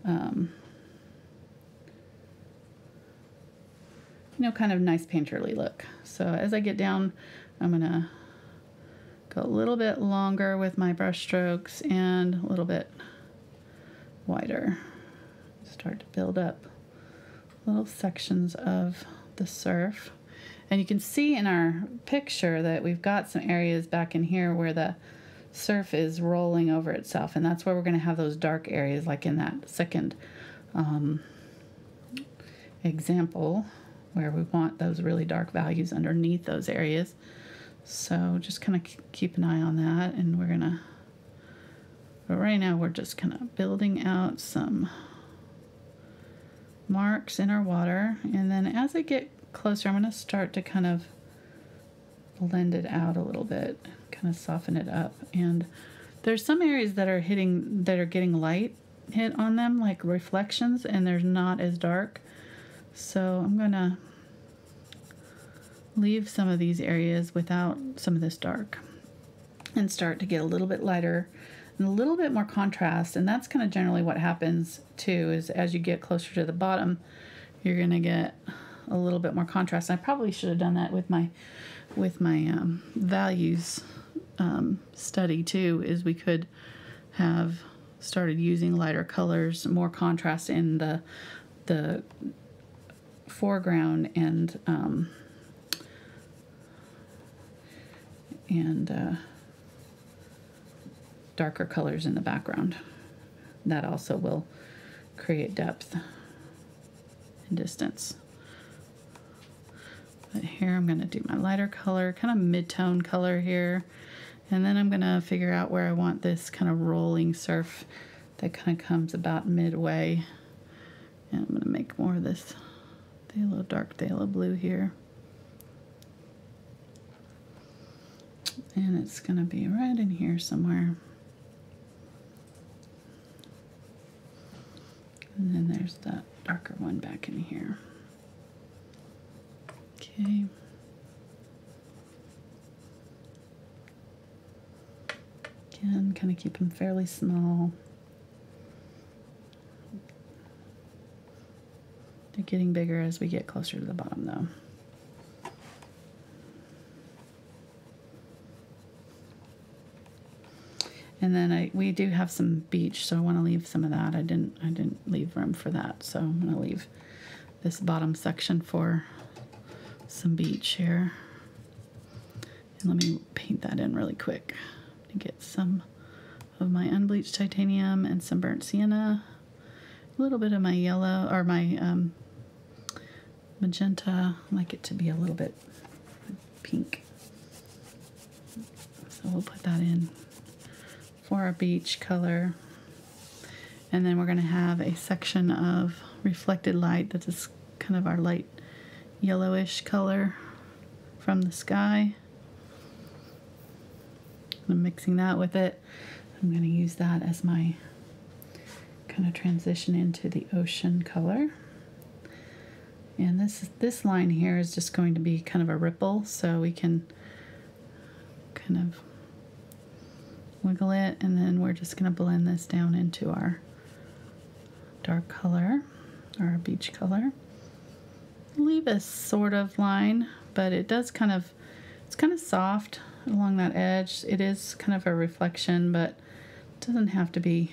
you know, kind of nice painterly look. So as I get down, I'm gonna go a little bit longer with my brush strokes and a little bit wider. Start to build up little sections of the surf. And you can see in our picture that we've got some areas back in here where the surf is rolling over itself, and that's where we're going to have those dark areas, like in that second example where we want those really dark values underneath those areas. So just kind of keep an eye on that, and we're gonna, but right now we're just kind of building out some marks in our water, and then as I get closer I'm going to start to kind of blend it out a little bit, kind of soften it up. And there's some areas that are hitting, that are getting light hit on them, like reflections, and they're not as dark. So I'm gonna leave some of these areas without some of this dark and start to get a little bit lighter and a little bit more contrast. And that's kind of generally what happens too, is as you get closer to the bottom you're gonna get a little bit more contrast. I probably should have done that with my values study too, is we could have started using lighter colors, more contrast in the foreground and darker colors in the background. That also will create depth and distance. But here I'm going to do my lighter color, kind of mid-tone color here, and then I'm going to figure out where I want this kind of rolling surf that kind of comes about midway, and I'm going to make more of this phthalo, dark phthalo blue here. and it's going to be right in here somewhere. And then there's that darker one back in here. Okay. Again, kind of keep them fairly small. They're getting bigger as we get closer to the bottom though. And then we do have some beach, so I want to leave some of that. I didn't leave room for that, so I'm going to leave this bottom section for some beach here. And let me paint that in really quick to get some of my unbleached titanium and some burnt sienna, a little bit of my yellow or my magenta. I like it to be a little bit pink, so we'll put that in for our beach color. And then we're going to have a section of reflected light that is kind of our light yellowish color from the sky. I'm mixing that with it. I'm going to use that as my kind of transition into the ocean color. And this line here is just going to be kind of a ripple, so we can kind of wiggle it, and then we're just going to blend this down into our dark color, our beach color. Leave a sort of line, but it does kind of, it's kind of soft along that edge. It is kind of a reflection, but it doesn't have to be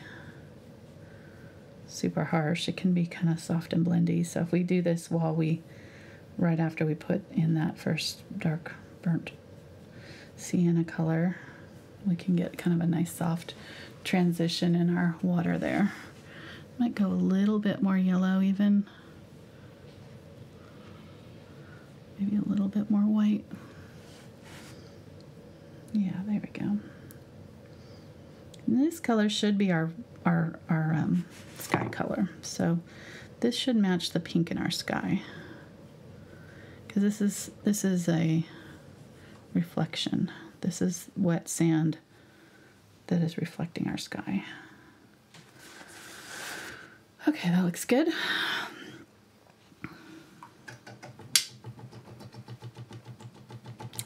super harsh. It can be kind of soft and blendy. So if we do this while we, right after we put in that first dark burnt sienna color, we can get kind of a nice soft transition in our water there. Might go a little bit more yellow even. Maybe a little bit more white. Yeah, there we go. And this color should be our sky color. So this should match the pink in our sky, because this is a reflection. This is wet sand that is reflecting our sky. Okay, that looks good.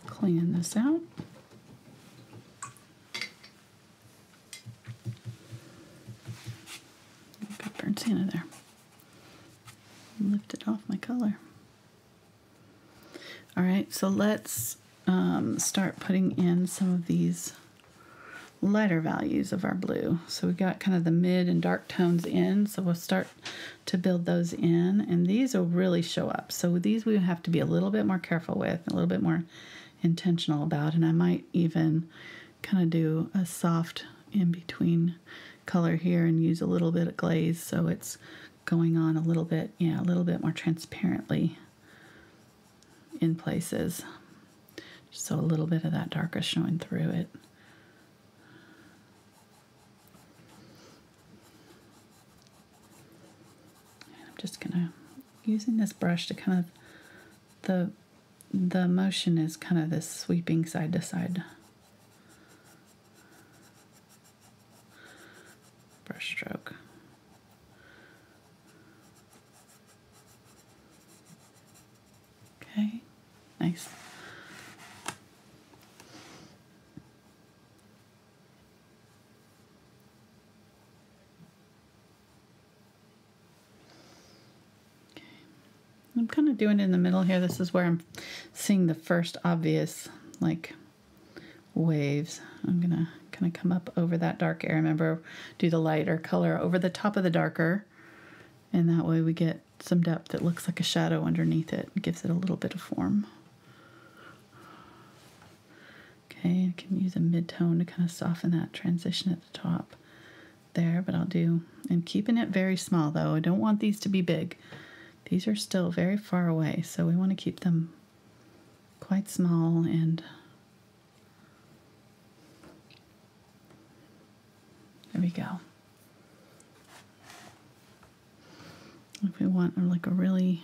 Clean this out. Got burnt sienna there. Lifted off my color. All right, so let's start putting in some of these lighter values of our blue. So we got kind of the mid and dark tones in, so we'll start to build those in, and these will really show up. So these we have to be a little bit more careful with, a little bit more intentional about, and I might even kind of do a soft in-between color here and use a little bit of glaze so it's going on a little bit, yeah, a little bit more transparently in places. So a little bit of that darker showing through it. And I'm just gonna, using this brush to kind of, the motion is kind of this sweeping side to side brush stroke. Okay, nice. I'm kind of doing it in the middle here. This is where I'm seeing the first obvious like waves. I'm gonna kind of come up over that dark area. Remember, do the lighter color over the top of the darker, and that way we get some depth that looks like a shadow underneath it. It gives it a little bit of form. Okay, I can use a mid-tone to kind of soften that transition at the top there, but I'll do, and keeping it very small though. I don't want these to be big. These are still very far away, so we want to keep them quite small and there we go. If we want like a really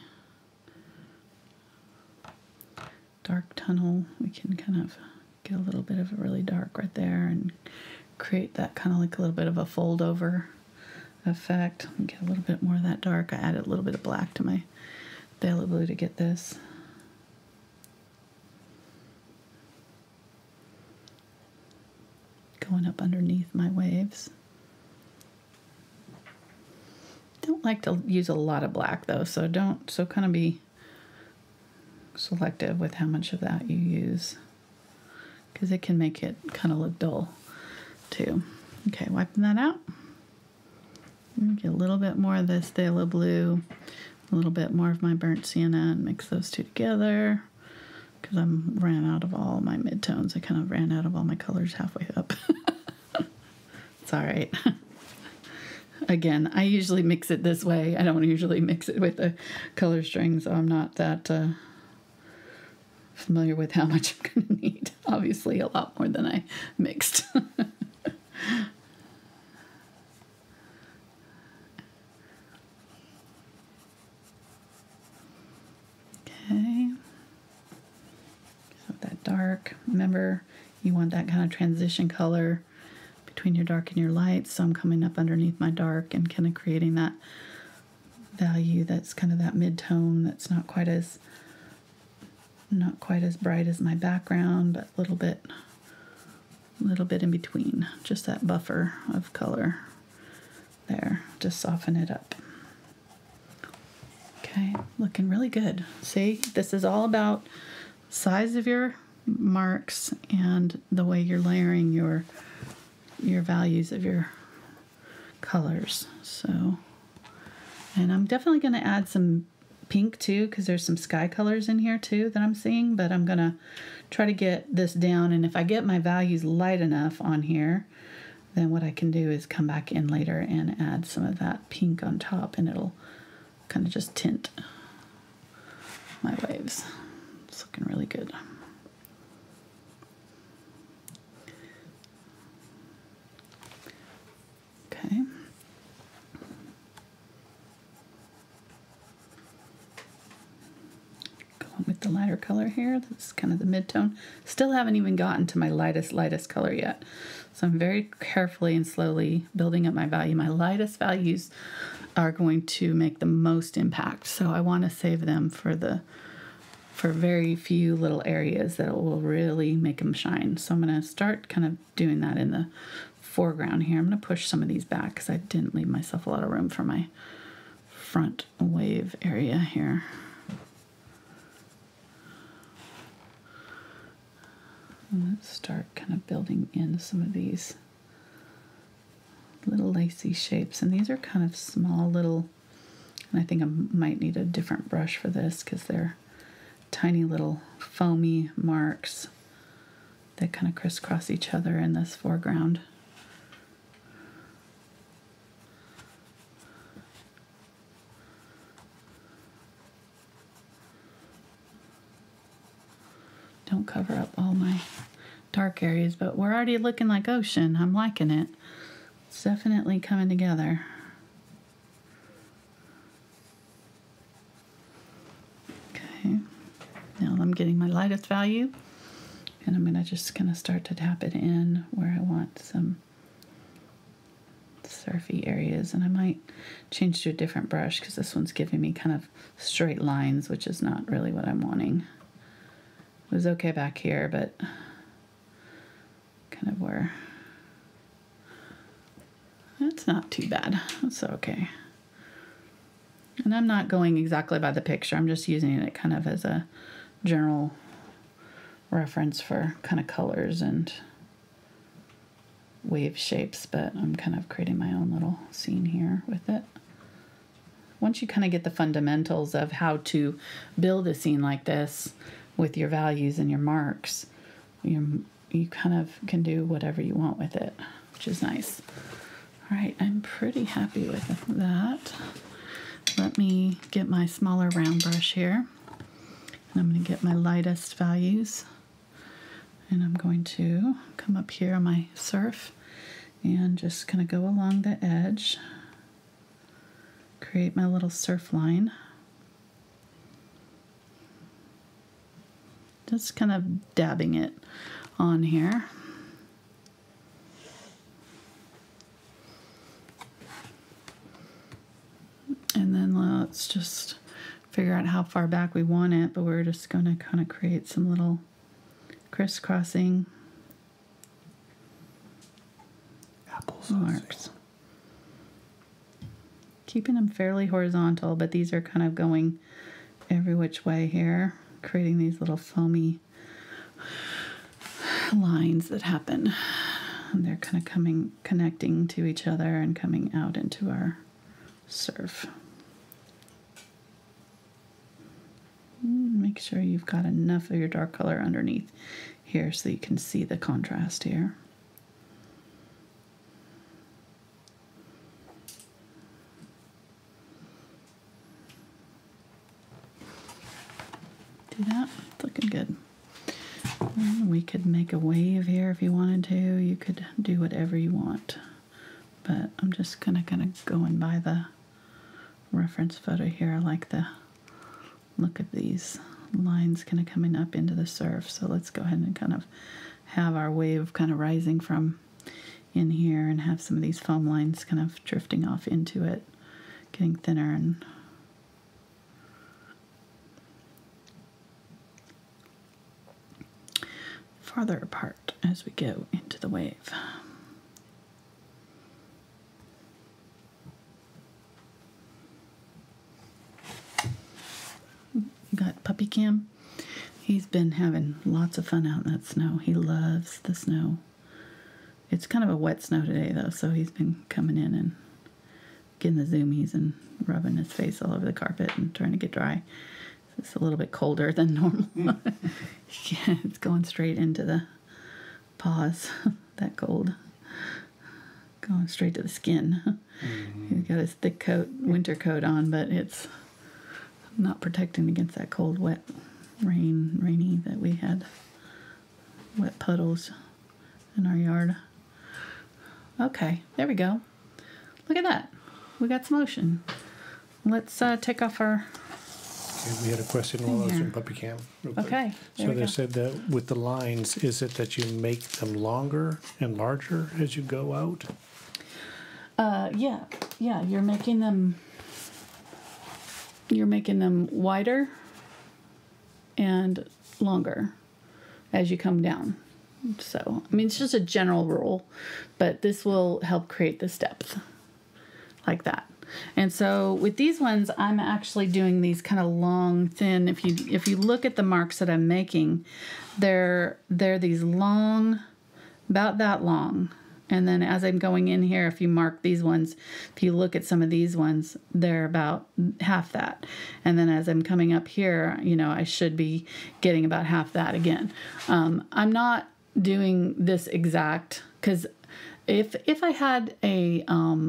dark tunnel, we can kind of Get a little bit of a really dark right there and create that kind of like a little bit of a fold over effect. Get a little bit more of that dark. I added a little bit of black to my Phthalo Blue to get this. Going up underneath my waves. Don't like to use a lot of black though, so don't, so kind of be selective with how much of that you use, because it can make it kind of look dull too. Okay, wiping that out. Get a little bit more of this Phthalo Blue, a little bit more of my Burnt Sienna, and mix those two together, because I ran out of all my midtones. I kind of ran out of all my colors halfway up. It's all right. Again, I usually mix it this way. I don't usually mix it with a color string, so I'm not that familiar with how much I'm going to need. Obviously, a lot more than I mixed. Okay. So that dark, remember, you want that kind of transition color between your dark and your light, so I'm coming up underneath my dark and kind of creating that value that's kind of that mid-tone that's not quite as bright as my background, but a little bit in between, just that buffer of color there, just soften it up. Okay, looking really good. See, this is all about size of your marks and the way you're layering your values of your colors. So, and I'm definitely going to add some pink too, because there's some sky colors in here too that I'm seeing, but I'm going to try to get this down, and if I get my values light enough on here, then what I can do is come back in later and add some of that pink on top, and it'll kind of just tint my waves. It's looking really good. Okay. Going with the lighter color here. That's kind of the mid-tone. Still haven't even gotten to my lightest color yet. So I'm very carefully and slowly building up my value. My lightest values are going to make the most impact. So I want to save them for very few little areas that will really make them shine. So I'm going to start kind of doing that in the foreground here. I'm going to push some of these back because I didn't leave myself a lot of room for my front wave area here. And let's start kind of building in some of these little lacy shapes, and these are kind of small little, and I think I might need a different brush for this because they're tiny little foamy marks that kind of crisscross each other in this foreground. Don't cover up all my dark areas, but we're already looking like ocean. I'm liking it. It's definitely coming together. Okay, now I'm getting my lightest value, and I'm gonna just kind of start to tap it in where I want some surfy areas, and I might change to a different brush because this one's giving me kind of straight lines, which is not really what I'm wanting. It was okay back here, but kind of where that's not too bad. That's okay. And I'm not going exactly by the picture. I'm just using it kind of as a general reference for kind of colors and wave shapes, but I'm kind of creating my own little scene here with it. Once you kind of get the fundamentals of how to build a scene like this, with your values and your marks, you kind of can do whatever you want with it, which is nice. All right, I'm pretty happy with that. Let me get my smaller round brush here, and I'm going to get my lightest values, and I'm going to come up here on my surf and just kind of go along the edge, create my little surf line. Just kind of dabbing it on here. And then let's just figure out how far back we want it, but we're just going to kind of create some little crisscrossing marks. Keeping them fairly horizontal, but these are kind of going every which way here, creating these little foamy lines that happen. And they're kind of coming, connecting to each other and coming out into our surf. Make sure you've got enough of your dark color underneath here so you can see the contrast here. Do that, it's looking good. And we could make a wave here if you wanted to. You could do whatever you want. But I'm just kind of going by the reference photo here. I like the look of these lines kind of coming up into the surf. So let's go ahead and kind of have our wave kind of rising from in here and have some of these foam lines kind of drifting off into it, getting thinner and farther apart as we go into the wave. Got Puppy Cam. He's been having lots of fun out in that snow. He loves the snow. It's kind of a wet snow today though, so he's been coming in and getting the zoomies and rubbing his face all over the carpet and trying to get dry. It's a little bit colder than normal. Yeah, it's going straight into the paws, that cold. Going straight to the skin. Mm-hmm. He's got his thick coat, winter coat on, but it's not protecting against that cold, wet rain, rainy that we had. Wet puddles in our yard. Okay, there we go. Look at that. We got some motion. Let's take off our... We had a question while I was in Puppy Cam. Okay. So they said that with the lines, is it that you make them longer and larger as you go out? Yeah. You're making them wider and longer as you come down. So I mean, it's just a general rule, but this will help create this depth like that. And so with these ones, I'm actually doing these kind of long, thin. If you look at the marks that I'm making, they're these long, about that long. And then as I'm going in here, if you mark these ones, if you look at some of these ones, they're about half that. And then as I'm coming up here, you know, I should be getting about half that again. I'm not doing this exact because if I had a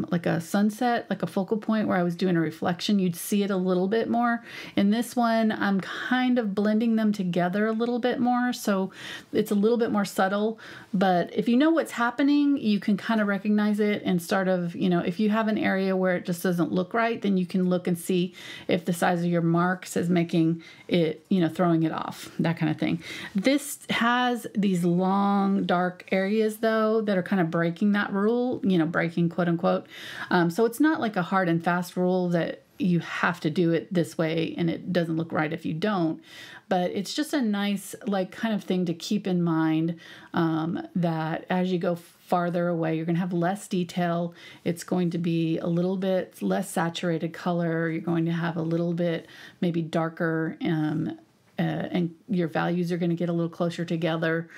like a sunset, like a focal point where I was doing a reflection, you'd see it a little bit more. In this one, I'm kind of blending them together a little bit more, so it's a little bit more subtle. But if you know what's happening, you can kind of recognize it and sort of, you know, if you have an area where it just doesn't look right, then you can look and see if the size of your marks is making it, you know, throwing it off, that kind of thing. This has these long, dark areas though that are kind of breaking that rule, you know, breaking quote unquote. So it's not like a hard and fast rule that you have to do it this way and it doesn't look right if you don't, but it's just a nice like kind of thing to keep in mind, that as you go farther away, you're going to have less detail. It's going to be a little bit less saturated color. You're going to have a little bit maybe darker, and your values are going to get a little closer together.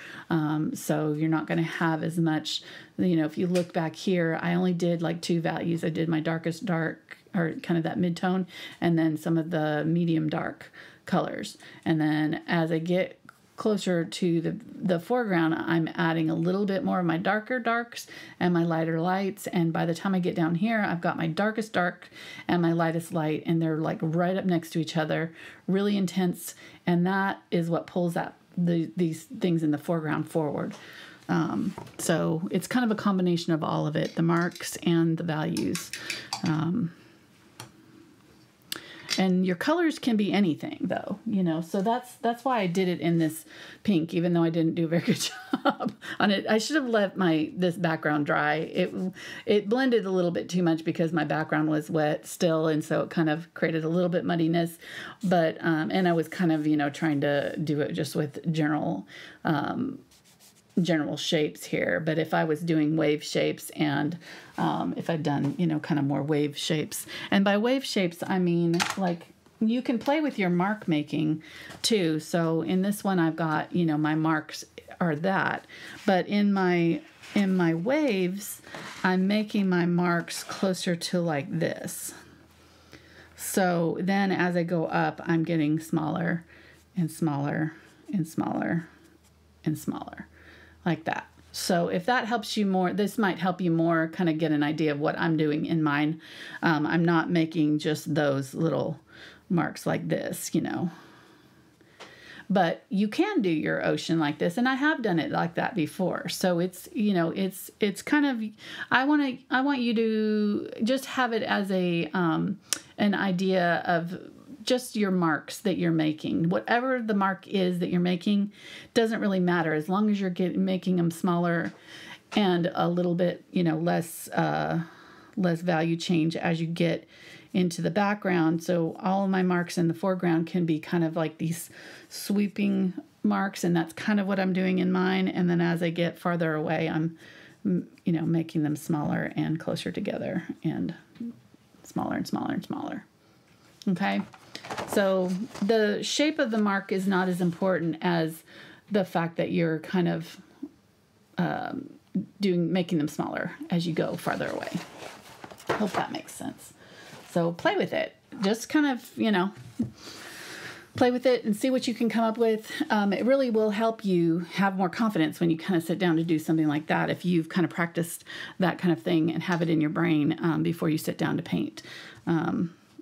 So you're not going to have as much, you know, if you look back here, I only did like two values. I did my darkest dark or kind of that mid-tone and then some of the medium dark colors. And then as I get closer to the foreground, I'm adding a little bit more of my darker darks and my lighter lights. And by the time I get down here, I've got my darkest dark and my lightest light, and they're like right up next to each other, really intense. And that is what pulls up these things in the foreground forward. So it's kind of a combination of all of it, the marks and the values. And your colors can be anything, though, you know. So that's why I did it in this pink, even though I didn't do a very good job on it. I should have left this background dry. It blended a little bit too much because my background was wet still, and so it kind of created a little bit muddiness. But and I was kind of, you know, trying to do it just with general shapes here. But if I was doing wave shapes and if I'd done, you know, kind of more wave shapes, and by wave shapes I mean like you can play with your mark making too. So in this one I've got, you know, my marks are that, but in my waves I'm making my marks closer to like this. So then as I go up I'm getting smaller and smaller and smaller and smaller, like that. So if that helps you more, this might help you more kind of get an idea of what I'm doing in mine. I'm not making just those little marks like this, you know. But you can do your ocean like this, and I have done it like that before. So it's, you know, it's kind of, I want you to just have it as a an idea of just your marks that you're making. Whatever the mark is that you're making doesn't really matter, as long as you're making them smaller and a little bit, you know, less value change as you get into the background. So all of my marks in the foreground can be kind of like these sweeping marks, and that's kind of what I'm doing in mine. And then as I get farther away, I'm, you know, making them smaller and closer together and smaller and smaller and smaller. Okay. So the shape of the mark is not as important as the fact that you're kind of making them smaller as you go farther away. Hope that makes sense. So play with it. Just kind of, you know, play with it and see what you can come up with. It really will help you have more confidence when you kind of sit down to do something like that, if you've kind of practiced that kind of thing and have it in your brain before you sit down to paint.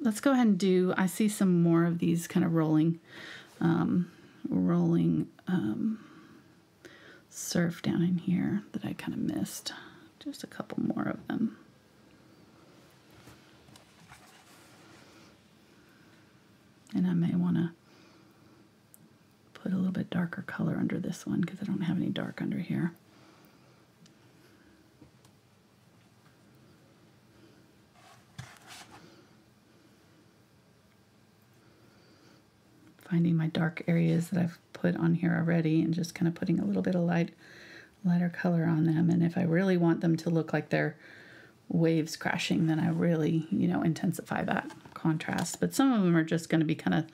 Let's go ahead and do, I see some more of these kind of rolling surf down in here that I kind of missed. Just a couple more of them. And I may want to put a little bit darker color under this one because I don't have any dark under here. Finding my dark areas that I've put on here already and just kind of putting a little bit of lighter color on them. And if I really want them to look like they're waves crashing, then I really, you know, intensify that contrast. But some of them are just going to be kind of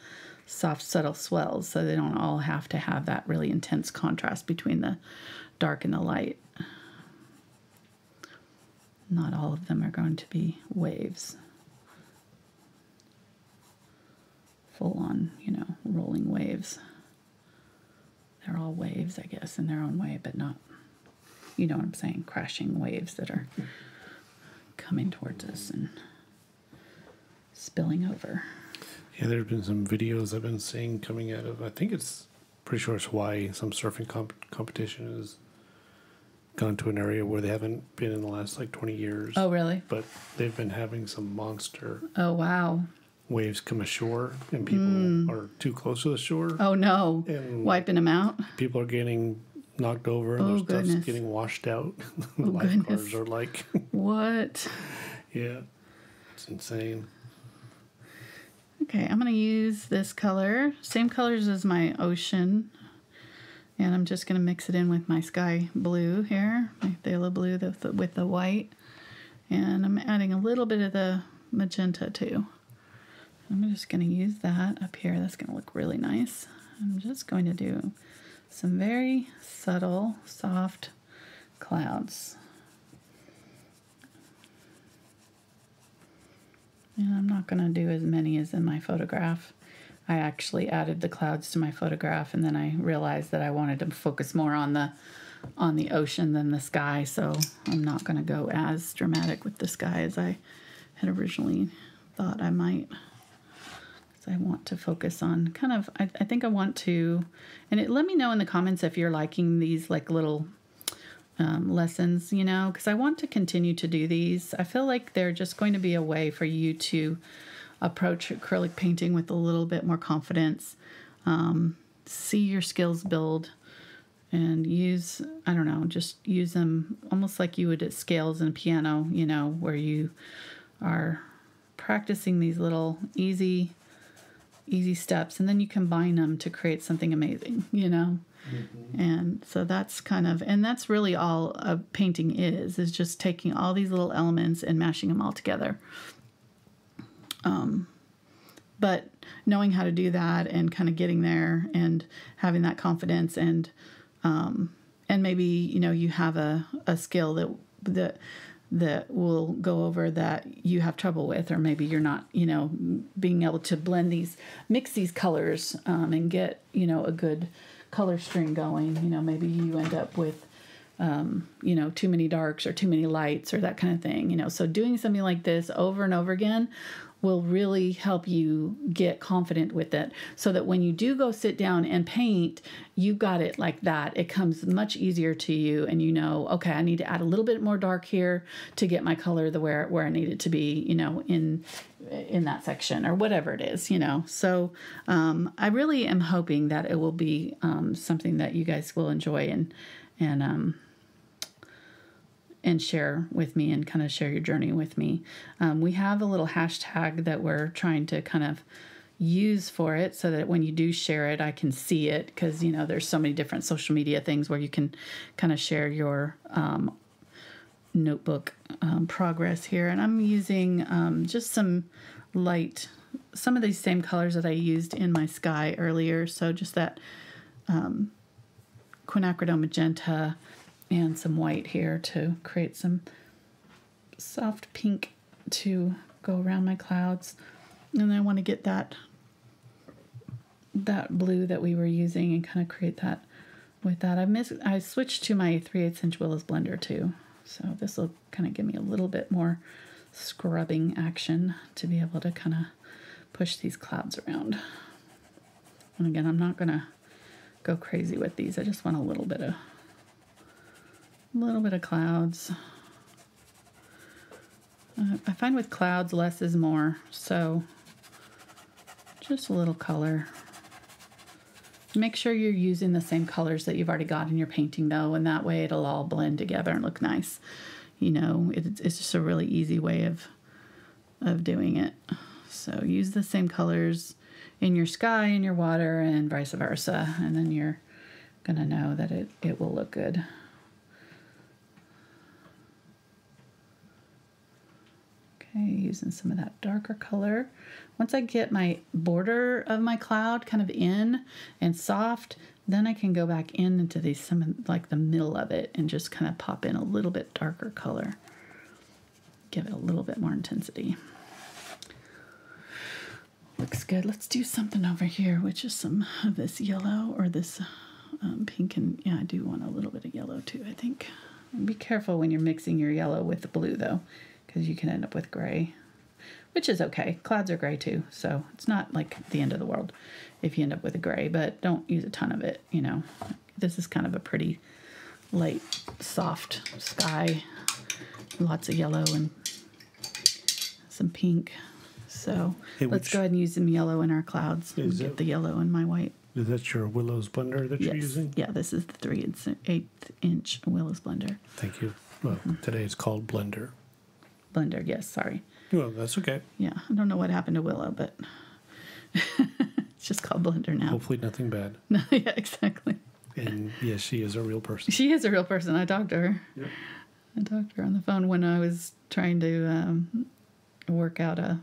soft, subtle swells, so they don't all have to have that really intense contrast between the dark and the light. Not all of them are going to be waves. Full on, you know, rolling waves. They're all waves, I guess, in their own way, but not, you know what I'm saying, crashing waves that are coming towards us and spilling over. Yeah, there have been some videos I've been seeing coming out of, I think it's, pretty sure it's Hawaii, some surfing competition has gone to an area where they haven't been in the last like 20 years. Oh, really? But they've been having some monster. Oh, wow. Waves come ashore and people are too close to the shore. Oh no. And wiping them out. People are getting knocked over and their stuff's getting washed out. The lifeguards are like, what? Yeah. It's insane. Okay, I'm going to use this color. Same colors as my ocean. And I'm just going to mix it in with my sky blue here. My phthalo blue with the white. And I'm adding a little bit of the magenta too. I'm just going to use that up here. That's going to look really nice. I'm just going to do some very subtle, soft clouds. And I'm not going to do as many as in my photograph. I actually added the clouds to my photograph, and then I realized that I wanted to focus more on the ocean than the sky, so I'm not going to go as dramatic with the sky as I had originally thought I might. I want to focus on kind of, I think I want to, and let me know in the comments if you're liking these like little lessons, you know, because I want to continue to do these. I feel like they're just going to be a way for you to approach acrylic painting with a little bit more confidence. See your skills build and use, I don't know, just use them almost like you would at scales in piano, you know, where you are practicing these little easy steps, and then you combine them to create something amazing, you know? Mm-hmm. And so that's kind of, and that's really all a painting is just taking all these little elements and mashing them all together. But knowing how to do that and kind of getting there and having that confidence, and maybe, you know, you have a skill that we'll go over that you have trouble with, or maybe you're not, you know, being able to blend these, mix these colors, and get, you know, a good color string going. You know, maybe you end up with, you know, too many darks or too many lights or that kind of thing, you know. So doing something like this over and over again will really help you get confident with it, so that when you do go sit down and paint, you got it like that. It comes much easier to you, and you know, okay, I need to add a little bit more dark here to get my color the where I need it to be, you know, in that section or whatever it is, you know. So I really am hoping that it will be something that you guys will enjoy and share with me, and kind of share your journey with me. We have a little hashtag that we're trying to kind of use for it, so that when you do share it, I can see it, because, you know, there's so many different social media things where you can kind of share your notebook progress here. And I'm using just some light, some of these same colors that I used in my sky earlier. So just that Quinacridone Magenta and some white here to create some soft pink to go around my clouds. And I want to get that blue that we were using and kind of create that with that. I switched to my 3/8" Willows blender too. So this will kind of give me a little bit more scrubbing action to be able to kind of push these clouds around. And again, I'm not gonna go crazy with these. I just want a little bit of clouds. I find with clouds, less is more. So just a little color. Make sure you're using the same colors that you've already got in your painting, though, and that way it'll all blend together and look nice. You know, it's just a really easy way of doing it. So use the same colors in your sky, in your water, and vice versa, and then you're gonna know that it will look good. Using some of that darker color. Once I get my border of my cloud kind of in and soft, then I can go back in into these, some like the middle of it, and just kind of pop in a little bit darker color. Give it a little bit more intensity. Looks good. Let's do something over here, which is some of this yellow or this pink. And yeah, I do want a little bit of yellow too, I think. And be careful when you're mixing your yellow with the blue, though, because you can end up with gray, which is okay. Clouds are gray too, so it's not like the end of the world if you end up with a gray, but don't use a ton of it, you know. This is kind of a pretty light, soft sky. Lots of yellow and some pink. So hey, let's go ahead and use some yellow in our clouds and get the yellow in my white. Is that your Willows blender that you're using? Yeah, this is the 3/8" Willows blender. Thank you. Well, today it's called Blender. Blender, yes, sorry. Well, that's okay. Yeah, I don't know what happened to Willow, but it's just called Blender now. Hopefully nothing bad. No, yeah, exactly. And, yes, she is a real person. She is a real person. I talked to her. Yep. I talked to her on the phone when I was trying to work out a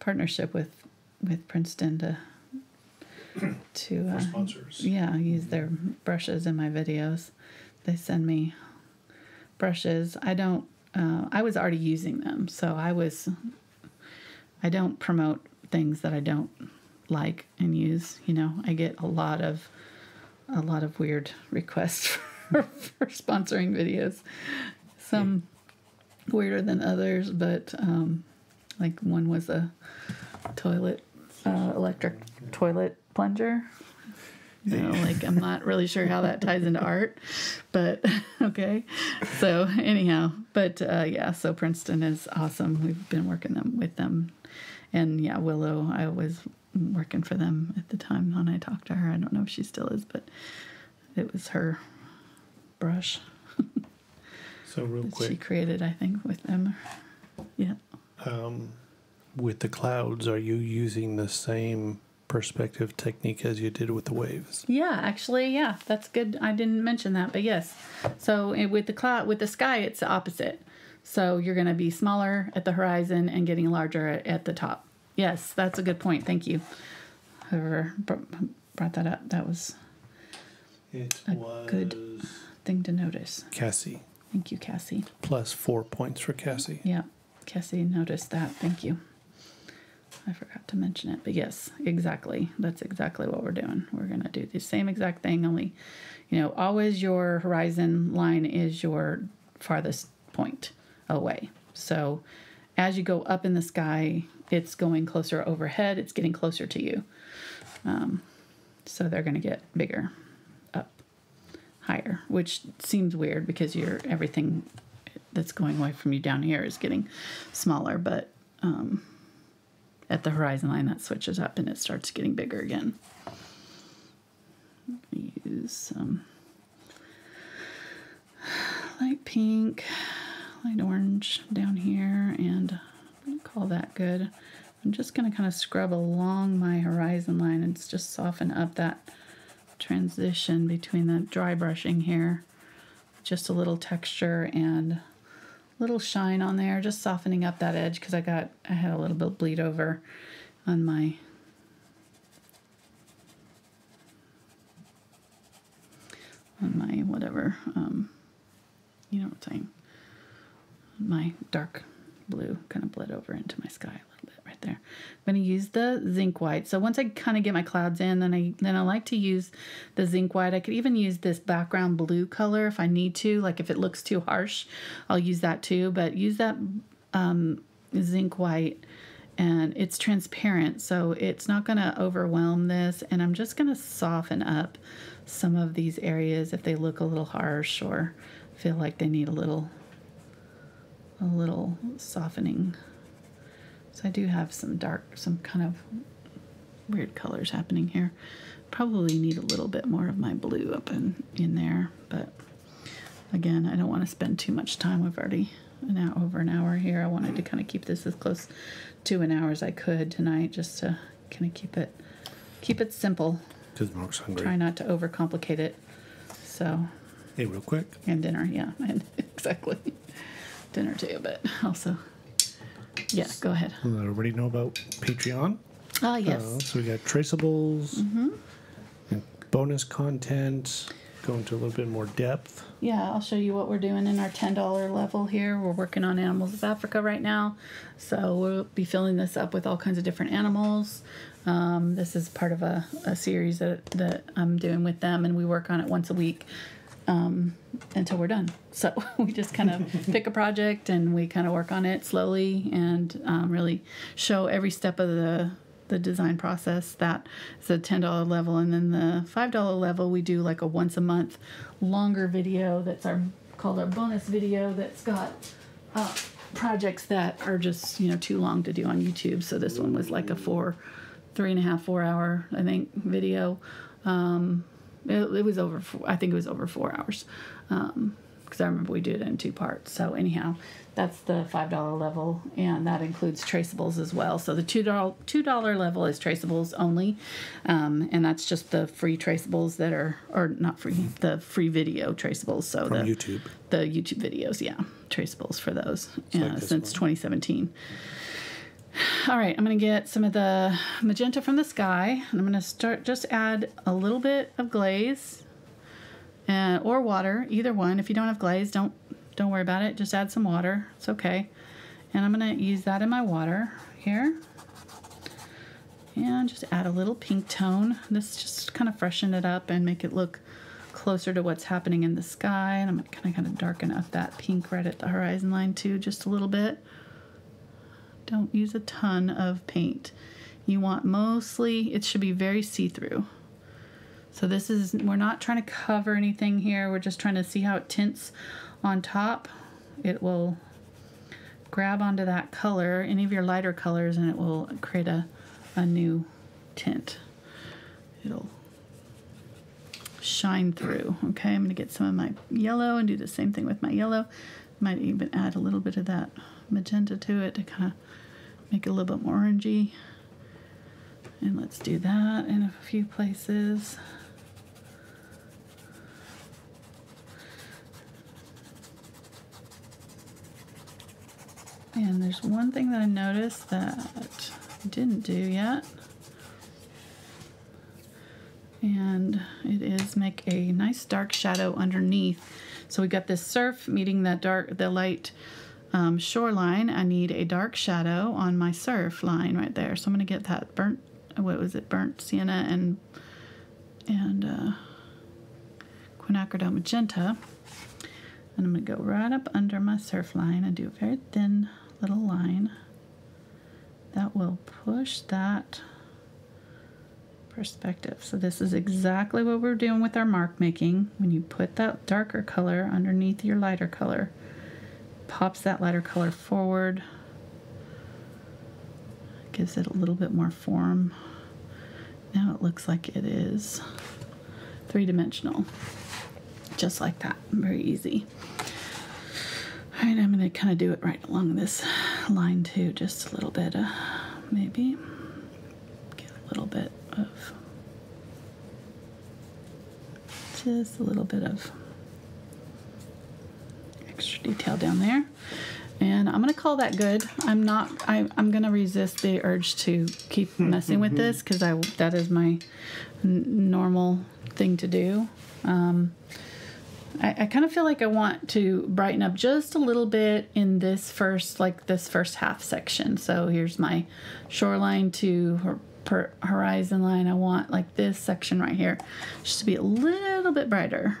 partnership with Princeton to for sponsors. Yeah, use their brushes in my videos. They send me brushes. I was already using them, so I don't promote things that I don't like and use, you know. I get a lot of weird requests for sponsoring videos, some weirder than others, but like one was a toilet electric toilet plunger. You know, like, I'm not really sure how that ties into art, but okay. So anyhow, but yeah, so Princeton is awesome. We've been working with them. And yeah, Willow, I was working for them at the time when I talked to her. I don't know if she still is, but it was her brush. So real quick. She created, I think, with them. Yeah. With the clouds, are you using the same perspective technique as you did with the waves? Yeah, actually, yeah, that's good. I didn't mention that, but yes. So with the cloud, with the sky, it's the opposite. So you're going to be smaller at the horizon and getting larger at the top. Yes, that's a good point. Thank you. Whoever brought that up, that was a good thing to notice. Cassie. Thank you, Cassie. Plus 4 points for Cassie. Yeah, Cassie noticed that. Thank you. I forgot to mention it, but yes, exactly. That's exactly what we're doing. We're going to do the same exact thing, only, you know, always your horizon line is your farthest point away. So as you go up in the sky, it's going closer overhead. It's getting closer to you. So they're going to get bigger up higher, which seems weird because you're, everything that's going away from you down here is getting smaller, but, at the horizon line, that switches up and it starts getting bigger again. Use some light pink, light orange down here, and I'm going to call that good. I'm just going to kind of scrub along my horizon line and just soften up that transition between the dry brushing here. Just a little texture and little shine on there, just softening up that edge because I had a little bit of bleed over on my whatever, you know what I'm saying, my dark blue kind of bled over into my sky a little bit right there. I'm going to use the zinc white. So once I kind of get my clouds in, then I like to use the zinc white. I could even use this background blue color if I need to, like if it looks too harsh, I'll use that too, but use that zinc white, and it's transparent, so it's not going to overwhelm this, and I'm just going to soften up some of these areas if they look a little harsh or feel like they need a little softening. So I do have some kind of weird colors happening here. Probably need a little bit more of my blue up in there, but again, I don't want to spend too much time. We've already over an hour here. I wanted to kind of keep this as close to an hour as I could tonight, just to kind of keep it simple. Because Mark's hungry. Try not to overcomplicate it. So. Hey, real quick. And dinner, yeah, and exactly. Dinner too, but also, yeah, go ahead. Let everybody know about Patreon. Oh, yes. So we got traceables, and bonus content, go into a little bit more depth. Yeah, I'll show you what we're doing in our $10 level here. We're working on animals of Africa right now, so we'll be filling this up with all kinds of different animals. This is part of a series that I'm doing with them, and we work on it once a week. Until we're done. So we just kind of pick a project and we kind of work on it slowly and really show every step of the design process. That is the $10 level. And then the $5 level, we do like a once a month longer video that's called our bonus video, that's got projects that are just, you know, too long to do on YouTube. So this one was like a 4 hour, I think, video. It was over, I think it was over 4 hours, because I remember we did it in 2 parts. So anyhow, that's the $5 level, and that includes traceables as well. So the $2 level is traceables only, and that's just the free traceables that are, or not free, the free video traceables. So from YouTube. The YouTube videos, yeah, traceables for those, like since 2017. All right, I'm going to get some of the magenta from the sky, and I'm going to start, just add a little bit of glaze or water, either one. If you don't have glaze, don't worry about it. Just add some water. It's okay. And I'm going to use that in my water here. And just add a little pink tone. This just kind of freshen it up and make it look closer to what's happening in the sky. And I'm going to kind of darken up that pink right at the horizon line too, just a little bit. Don't use a ton of paint. You want mostly, it should be very see-through. So this is, we're not trying to cover anything here. We're just trying to see how it tints on top. It will grab onto that color, any of your lighter colors, and it will create a new tint. It'll shine through. Okay, I'm gonna get some of my yellow and do the same thing with my yellow. Might even add a little bit of that magenta to it to kind of make it a little bit more orangey. And let's do that in a few places. And there's one thing that I noticed that I didn't do yet. And it is make a nice dark shadow underneath. So we got this surf meeting that dark, the light shoreline. I need a dark shadow on my surf line right there. So I'm gonna get that burnt, what was it? Burnt sienna and quinacridone magenta. And I'm gonna go right up under my surf line and do a very thin little line that will push that perspective. So this is exactly what we're doing with our mark making. When you put that darker color underneath your lighter color, pops that lighter color forward, gives it a little bit more form. Now it looks like it is three-dimensional, just like that, very easy. All right, I'm gonna kind of do it right along this line too, just a little bit, maybe get a little bit of, just a little bit of extra detail down there. And I'm gonna call that good. I'm gonna resist the urge to keep messing with this, because that is my normal thing to do. I kind of feel like I want to brighten up just a little bit in this first, like this first half section. So here's my shoreline to horizon line. I want like this section right here just to be a little bit brighter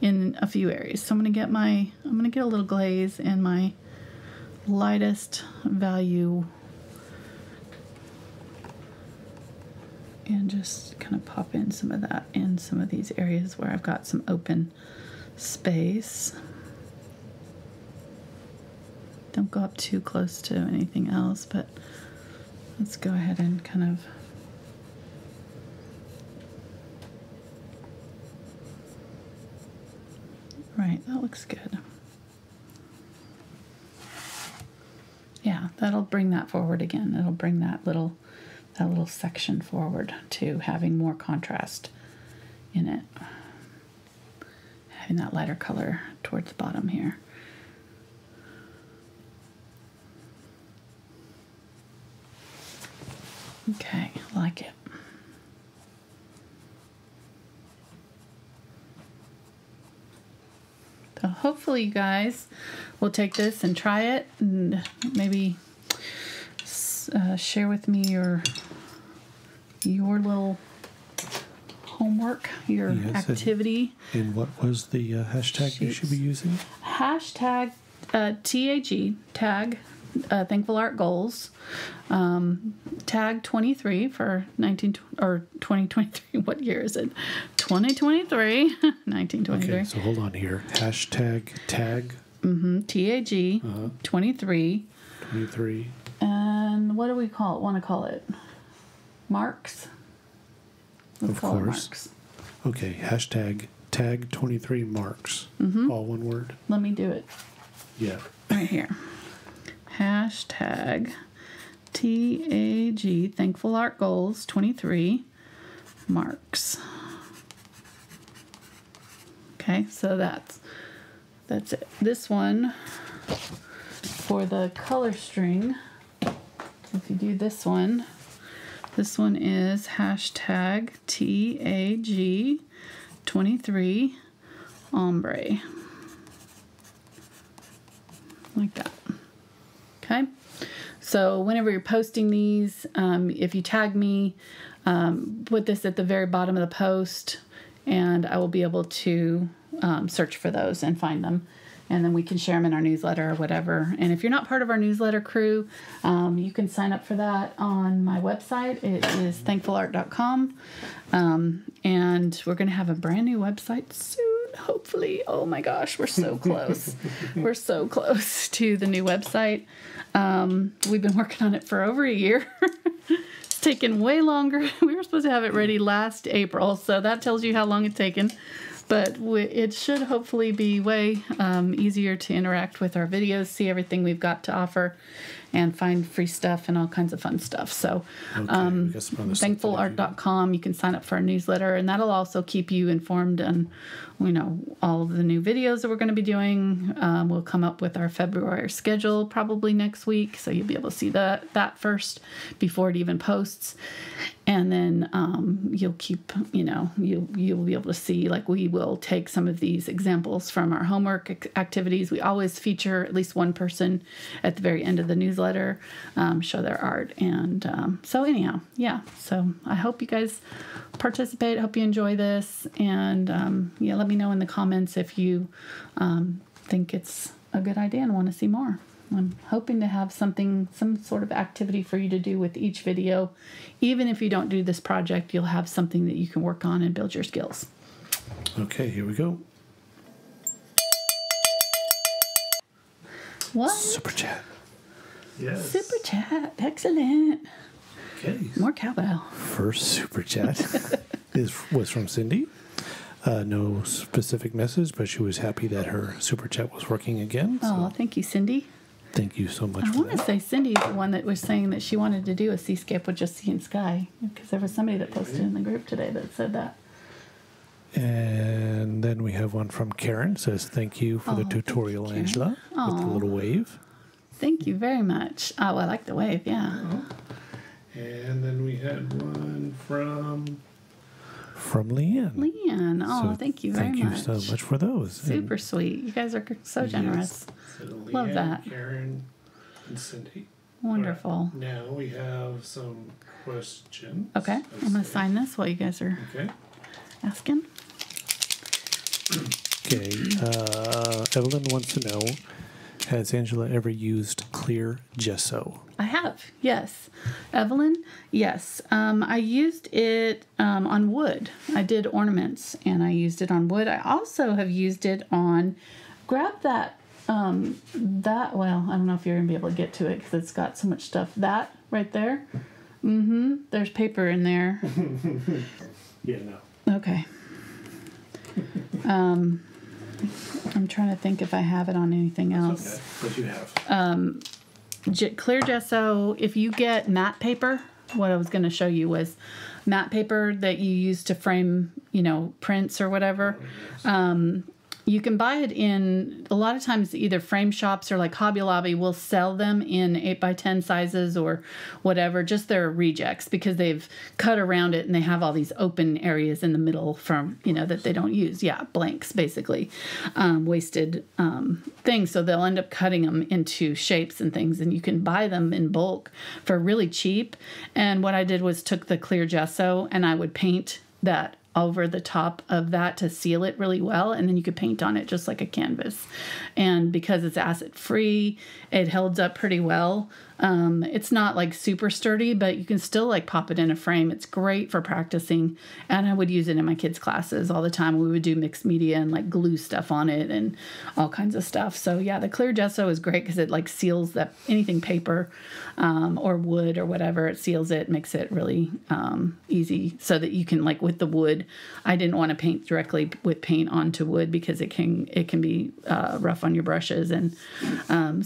in a few areas. So I'm gonna get a little glaze in my lightest value and just kind of pop in some of that in some of these areas where I've got some open space. Don't go up too close to anything else, but let's go ahead and kind of right, that looks good. Yeah, that'll bring that forward again. It'll bring that little section forward to having more contrast in it. Having that lighter color towards the bottom here. Okay, I like it. So hopefully you guys will take this and try it, and maybe share with me your little homework, your activity. And what was the hashtag you should be using? Hashtag TAG. Thankful Art Goals, TAG 23 for 2023. What year is it? 2023, 1923. Okay, so hold on here. Hashtag tag. TAG 23. 23. And what do we call it? Want to call it marks? Let's call it marks. Okay. Hashtag tag 23 marks. All one word. Let me do it. Yeah. Right here. Hashtag TAG, Thankful Art Goals 23 marks. Okay, so that's it. This one for the color string, if you do this one is hashtag TAG 23 ombre. Like that. Okay, so whenever you're posting these, if you tag me, put this at the very bottom of the post, and I will be able to search for those and find them and then we can share them in our newsletter or whatever. And if you're not part of our newsletter crew, you can sign up for that on my website. It is thankfulart.com. And we're going to have a brand new website soon, hopefully. Oh my gosh, we're so close. We're so close to the new website. We've been working on it for over a year. It's taken way longer. We were supposed to have it ready last April, so that tells you how long it's taken. But it should hopefully be way easier to interact with our videos, see everything we've got to offer, and find free stuff and all kinds of fun stuff. So thankfulart.com, you can sign up for our newsletter, and that'll also keep you informed on, you know, all of the new videos that we're going to be doing. We'll come up with our February schedule probably next week, so you'll be able to see that first before it even posts. And then you'll keep, you know, you'll be able to see, like, we will take some of these examples from our homework activities. We always feature at least one person at the very end of the newsletter. Show their art, and so anyhow, yeah, so I hope you guys participate. I hope you enjoy this, and yeah, let me know in the comments if you think it's a good idea and want to see more. I'm hoping to have something, some sort of activity for you to do with each video. Even if you don't do this project, you'll have something that you can work on and build your skills. Okay, here we go. What? Super chat. Yes. Super chat. Excellent. Okay. More cowbell. First super chat was from Cindy. No specific message, but she was happy that her super chat was working again. So. Oh, thank you, Cindy. Thank you so much. I want to say Cindy's the one that was saying that she wanted to do a seascape with just sea and sky, because there was somebody that posted in the group today that said that. And then we have one from Karen. Says, thank you for the tutorial, Angela, with the little wave. Thank you very much. Oh, I like the wave, yeah. Oh. And then we had one from Leanne. Leanne, oh, so thank you very much. Thank you so much for those. Super sweet. You guys are so generous. Yes. So Leanne, love that. Karen and Cindy. Wonderful. Right. Now we have some questions. Okay, I'm going to sign this while you guys are asking. Okay, Evelyn wants to know, has Angela ever used clear gesso? I have, yes. Evelyn, yes. I used it on wood. I did ornaments, and I used it on wood. I also have used it on, grab that, well, I don't know if you're going to be able to get to it because it's got so much stuff. That right there, there's paper in there. Yeah, no. Okay. I'm trying to think if I have it on anything else. Okay, but you have. Clear gesso, if you get matte paper, what I was going to show you was matte paper that you use to frame, you know, prints or whatever. You can buy it in, a lot of times, either frame shops or like Hobby Lobby will sell them in 8x10 sizes or whatever, just their rejects, because they've cut around it and they have all these open areas in the middle from, you know, that they don't use. Yeah, blanks, basically, wasted things. So they'll end up cutting them into shapes and things, and you can buy them in bulk for really cheap. And what I did was took the clear gesso and I would paint that over the top of that to seal it really well, and then you could paint on it just like a canvas. And because it's acid free, it holds up pretty well. It's not like super sturdy, but you can still like pop it in a frame. It's great for practicing, and I would use it in my kids' classes all the time. We would do mixed media and like glue stuff on it and all kinds of stuff. So yeah, the clear gesso is great because it like seals that anything paper or wood or whatever. It seals it, makes it really easy so that you can, like with the wood, I didn't want to paint directly with paint onto wood because it can be rough on your brushes, and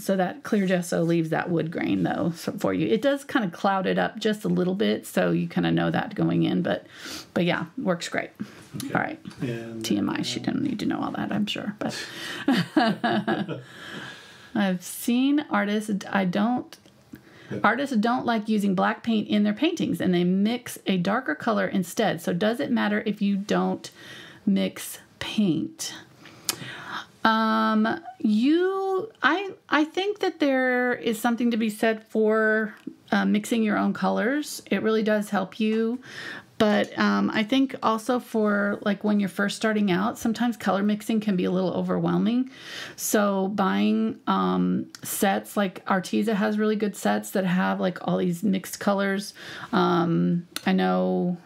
so that clear gesso leaves that wood grain though for you. It does kind of cloud it up just a little bit, so you kind of know that going in, but yeah, works great. Okay. All right. And TMI, she didn't need to know all that, I'm sure, but I've seen artists artists don't like using black paint in their paintings, and they mix a darker color instead. So does it matter if you don't mix paint? I think that there is something to be said for mixing your own colors. It really does help you. But I think also for like when you're first starting out, sometimes color mixing can be a little overwhelming. So buying sets, like Arteza has really good sets that have like all these mixed colors. I know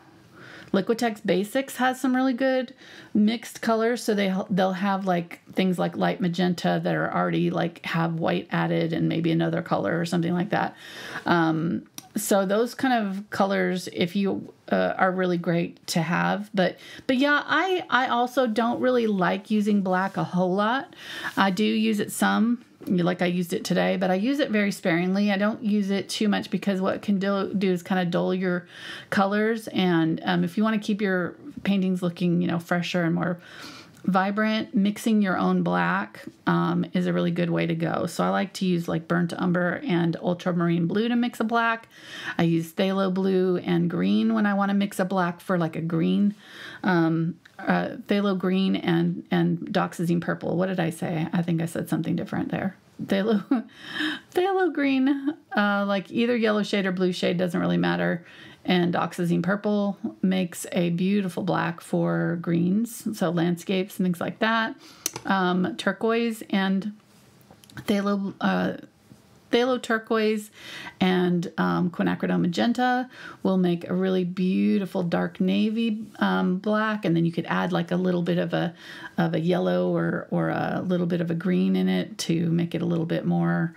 Liquitex Basics has some really good mixed colors. So they'll have like things like light magenta that are already like have white added and maybe another color or something like that. So those kind of colors, if you are really great to have, but yeah, I also don't really like using black a whole lot. I do use it some, like I used it today, but I use it very sparingly. I don't use it too much because what it can do is kind of dull your colors. And if you want to keep your paintings looking, you know, fresher and more vibrant, mixing your own black is a really good way to go. So I like to use like burnt umber and ultramarine blue to mix a black. I use phthalo blue and green when I want to mix a black for like a green, phthalo green and doxazine purple. What did I say? I think I said something different there. Phthalo green, like either yellow shade or blue shade, doesn't really matter. And Oxazine purple makes a beautiful black for greens, so landscapes and things like that. Turquoise and phthalo turquoise and quinacridone magenta will make a really beautiful dark navy black, and then you could add like a little bit of a yellow or a little bit of a green in it to make it a little bit more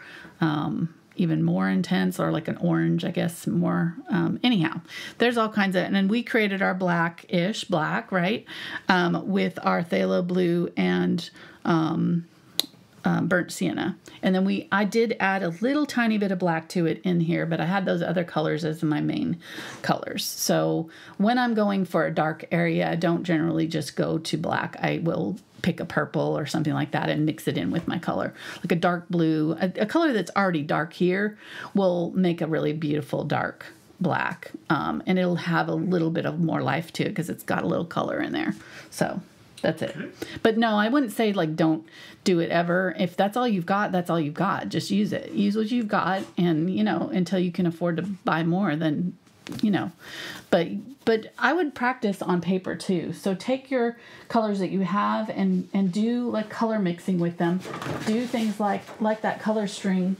even more intense, or like an orange, I guess, more. Anyhow, there's all kinds of, and then we created our blackish black, right? With our phthalo blue and burnt sienna. And then I did add a little tiny bit of black to it in here, but I had those other colors as my main colors. So when I'm going for a dark area, I don't generally just go to black. I will pick a purple or something like that and mix it in with my color. Like a dark blue, a color that's already dark here will make a really beautiful dark black. And it'll have a little bit of more life to it because it's got a little color in there. So that's it. But no, I wouldn't say like don't do it ever. If that's all you've got, that's all you've got. Just use it. Use what you've got, and you know, until you can afford to buy more, then you know. But I would practice on paper too. So take your colors that you have and do like color mixing with them. Do things like that color string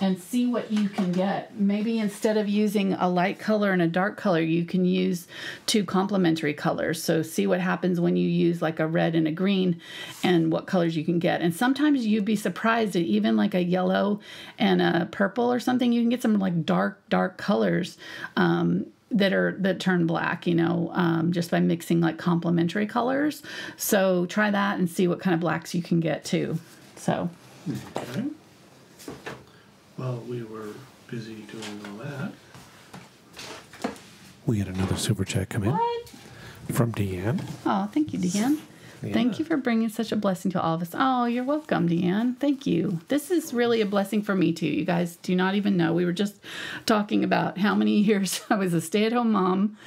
and see what you can get. Maybe instead of using a light color and a dark color, you can use two complementary colors. So see what happens when you use like a red and a green and what colors you can get. And sometimes you'd be surprised at even like a yellow and a purple or something. You can get some like dark colors that turn black, you know, just by mixing like complementary colors. So try that and see what kind of blacks you can get too. So. Okay. Well, we were busy doing all that. We had another super chat come in. What? From Deanne. Oh, thank you, Deanne. Yeah. Thank you for bringing such a blessing to all of us. Oh, you're welcome, Deanne. Thank you. This is really a blessing for me, too. You guys do not even know. We were just talking about how many years I was a stay-at-home mom.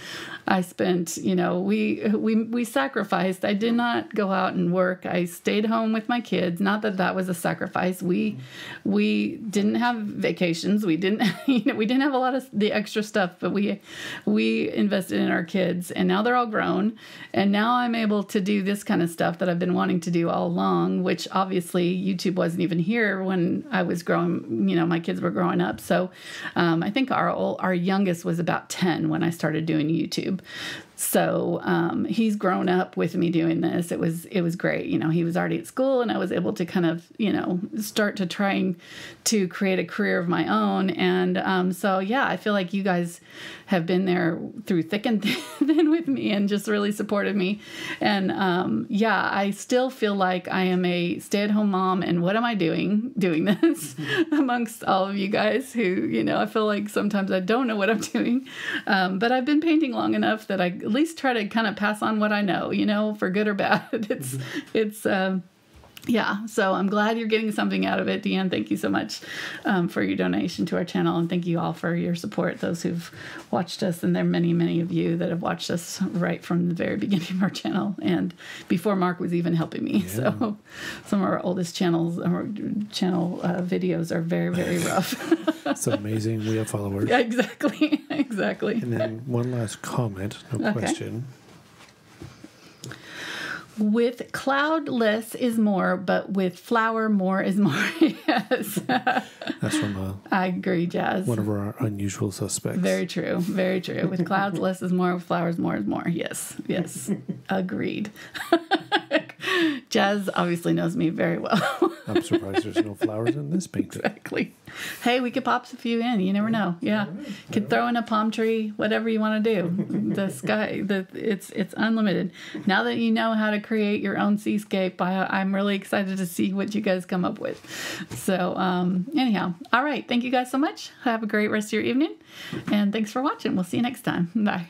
I spent, you know, we sacrificed. I did not go out and work. I stayed home with my kids. Not that that was a sacrifice. We didn't have vacations. We didn't, you know, we didn't have a lot of the extra stuff, but we invested in our kids, and now they're all grown, and now I'm able to do this kind of stuff that I've been wanting to do all along, which obviously YouTube wasn't even here when I was growing, you know, my kids were growing up. So I think our youngest was about 10 when I started doing YouTube. So he's grown up with me doing this. It was great. You know, he was already at school, and I was able to kind of, you know, start to trying to create a career of my own. And so, yeah, I feel like you guys have been there through thick and thin with me and just really supported me. And yeah, I still feel like I am a stay-at-home mom. And what am I doing this amongst all of you guys who, you know, I feel like sometimes I don't know what I'm doing. But I've been painting long enough that I at least try to kind of pass on what I know, you know, for good or bad. It's yeah, so I'm glad you're getting something out of it, Deanne. Thank you so much for your donation to our channel, and thank you all for your support, those who've watched us, and there are many, many of you that have watched us right from the very beginning of our channel and before Mark was even helping me. Yeah. So some of our oldest channel videos are very, very rough. It's amazing. We have followers. Yeah, exactly, exactly. And then one last comment, no question. With cloud, less is more, but with flower, more is more. Yes. That's from I agree, Jazz. One of our unusual suspects. Very true. Very true. With clouds, less is more. With flowers, more is more. Yes. Yes. Agreed. Jazz obviously knows me very well. I'm surprised there's no flowers in this picture. Exactly. Hey, we could pop a few in. You never know. Yeah. Could throw in a palm tree, whatever you want to do. The sky, it's unlimited. Now that you know how to create your own seascape, I'm really excited to see what you guys come up with. So anyhow, all right. Thank you guys so much. Have a great rest of your evening. And thanks for watching. We'll see you next time. Bye.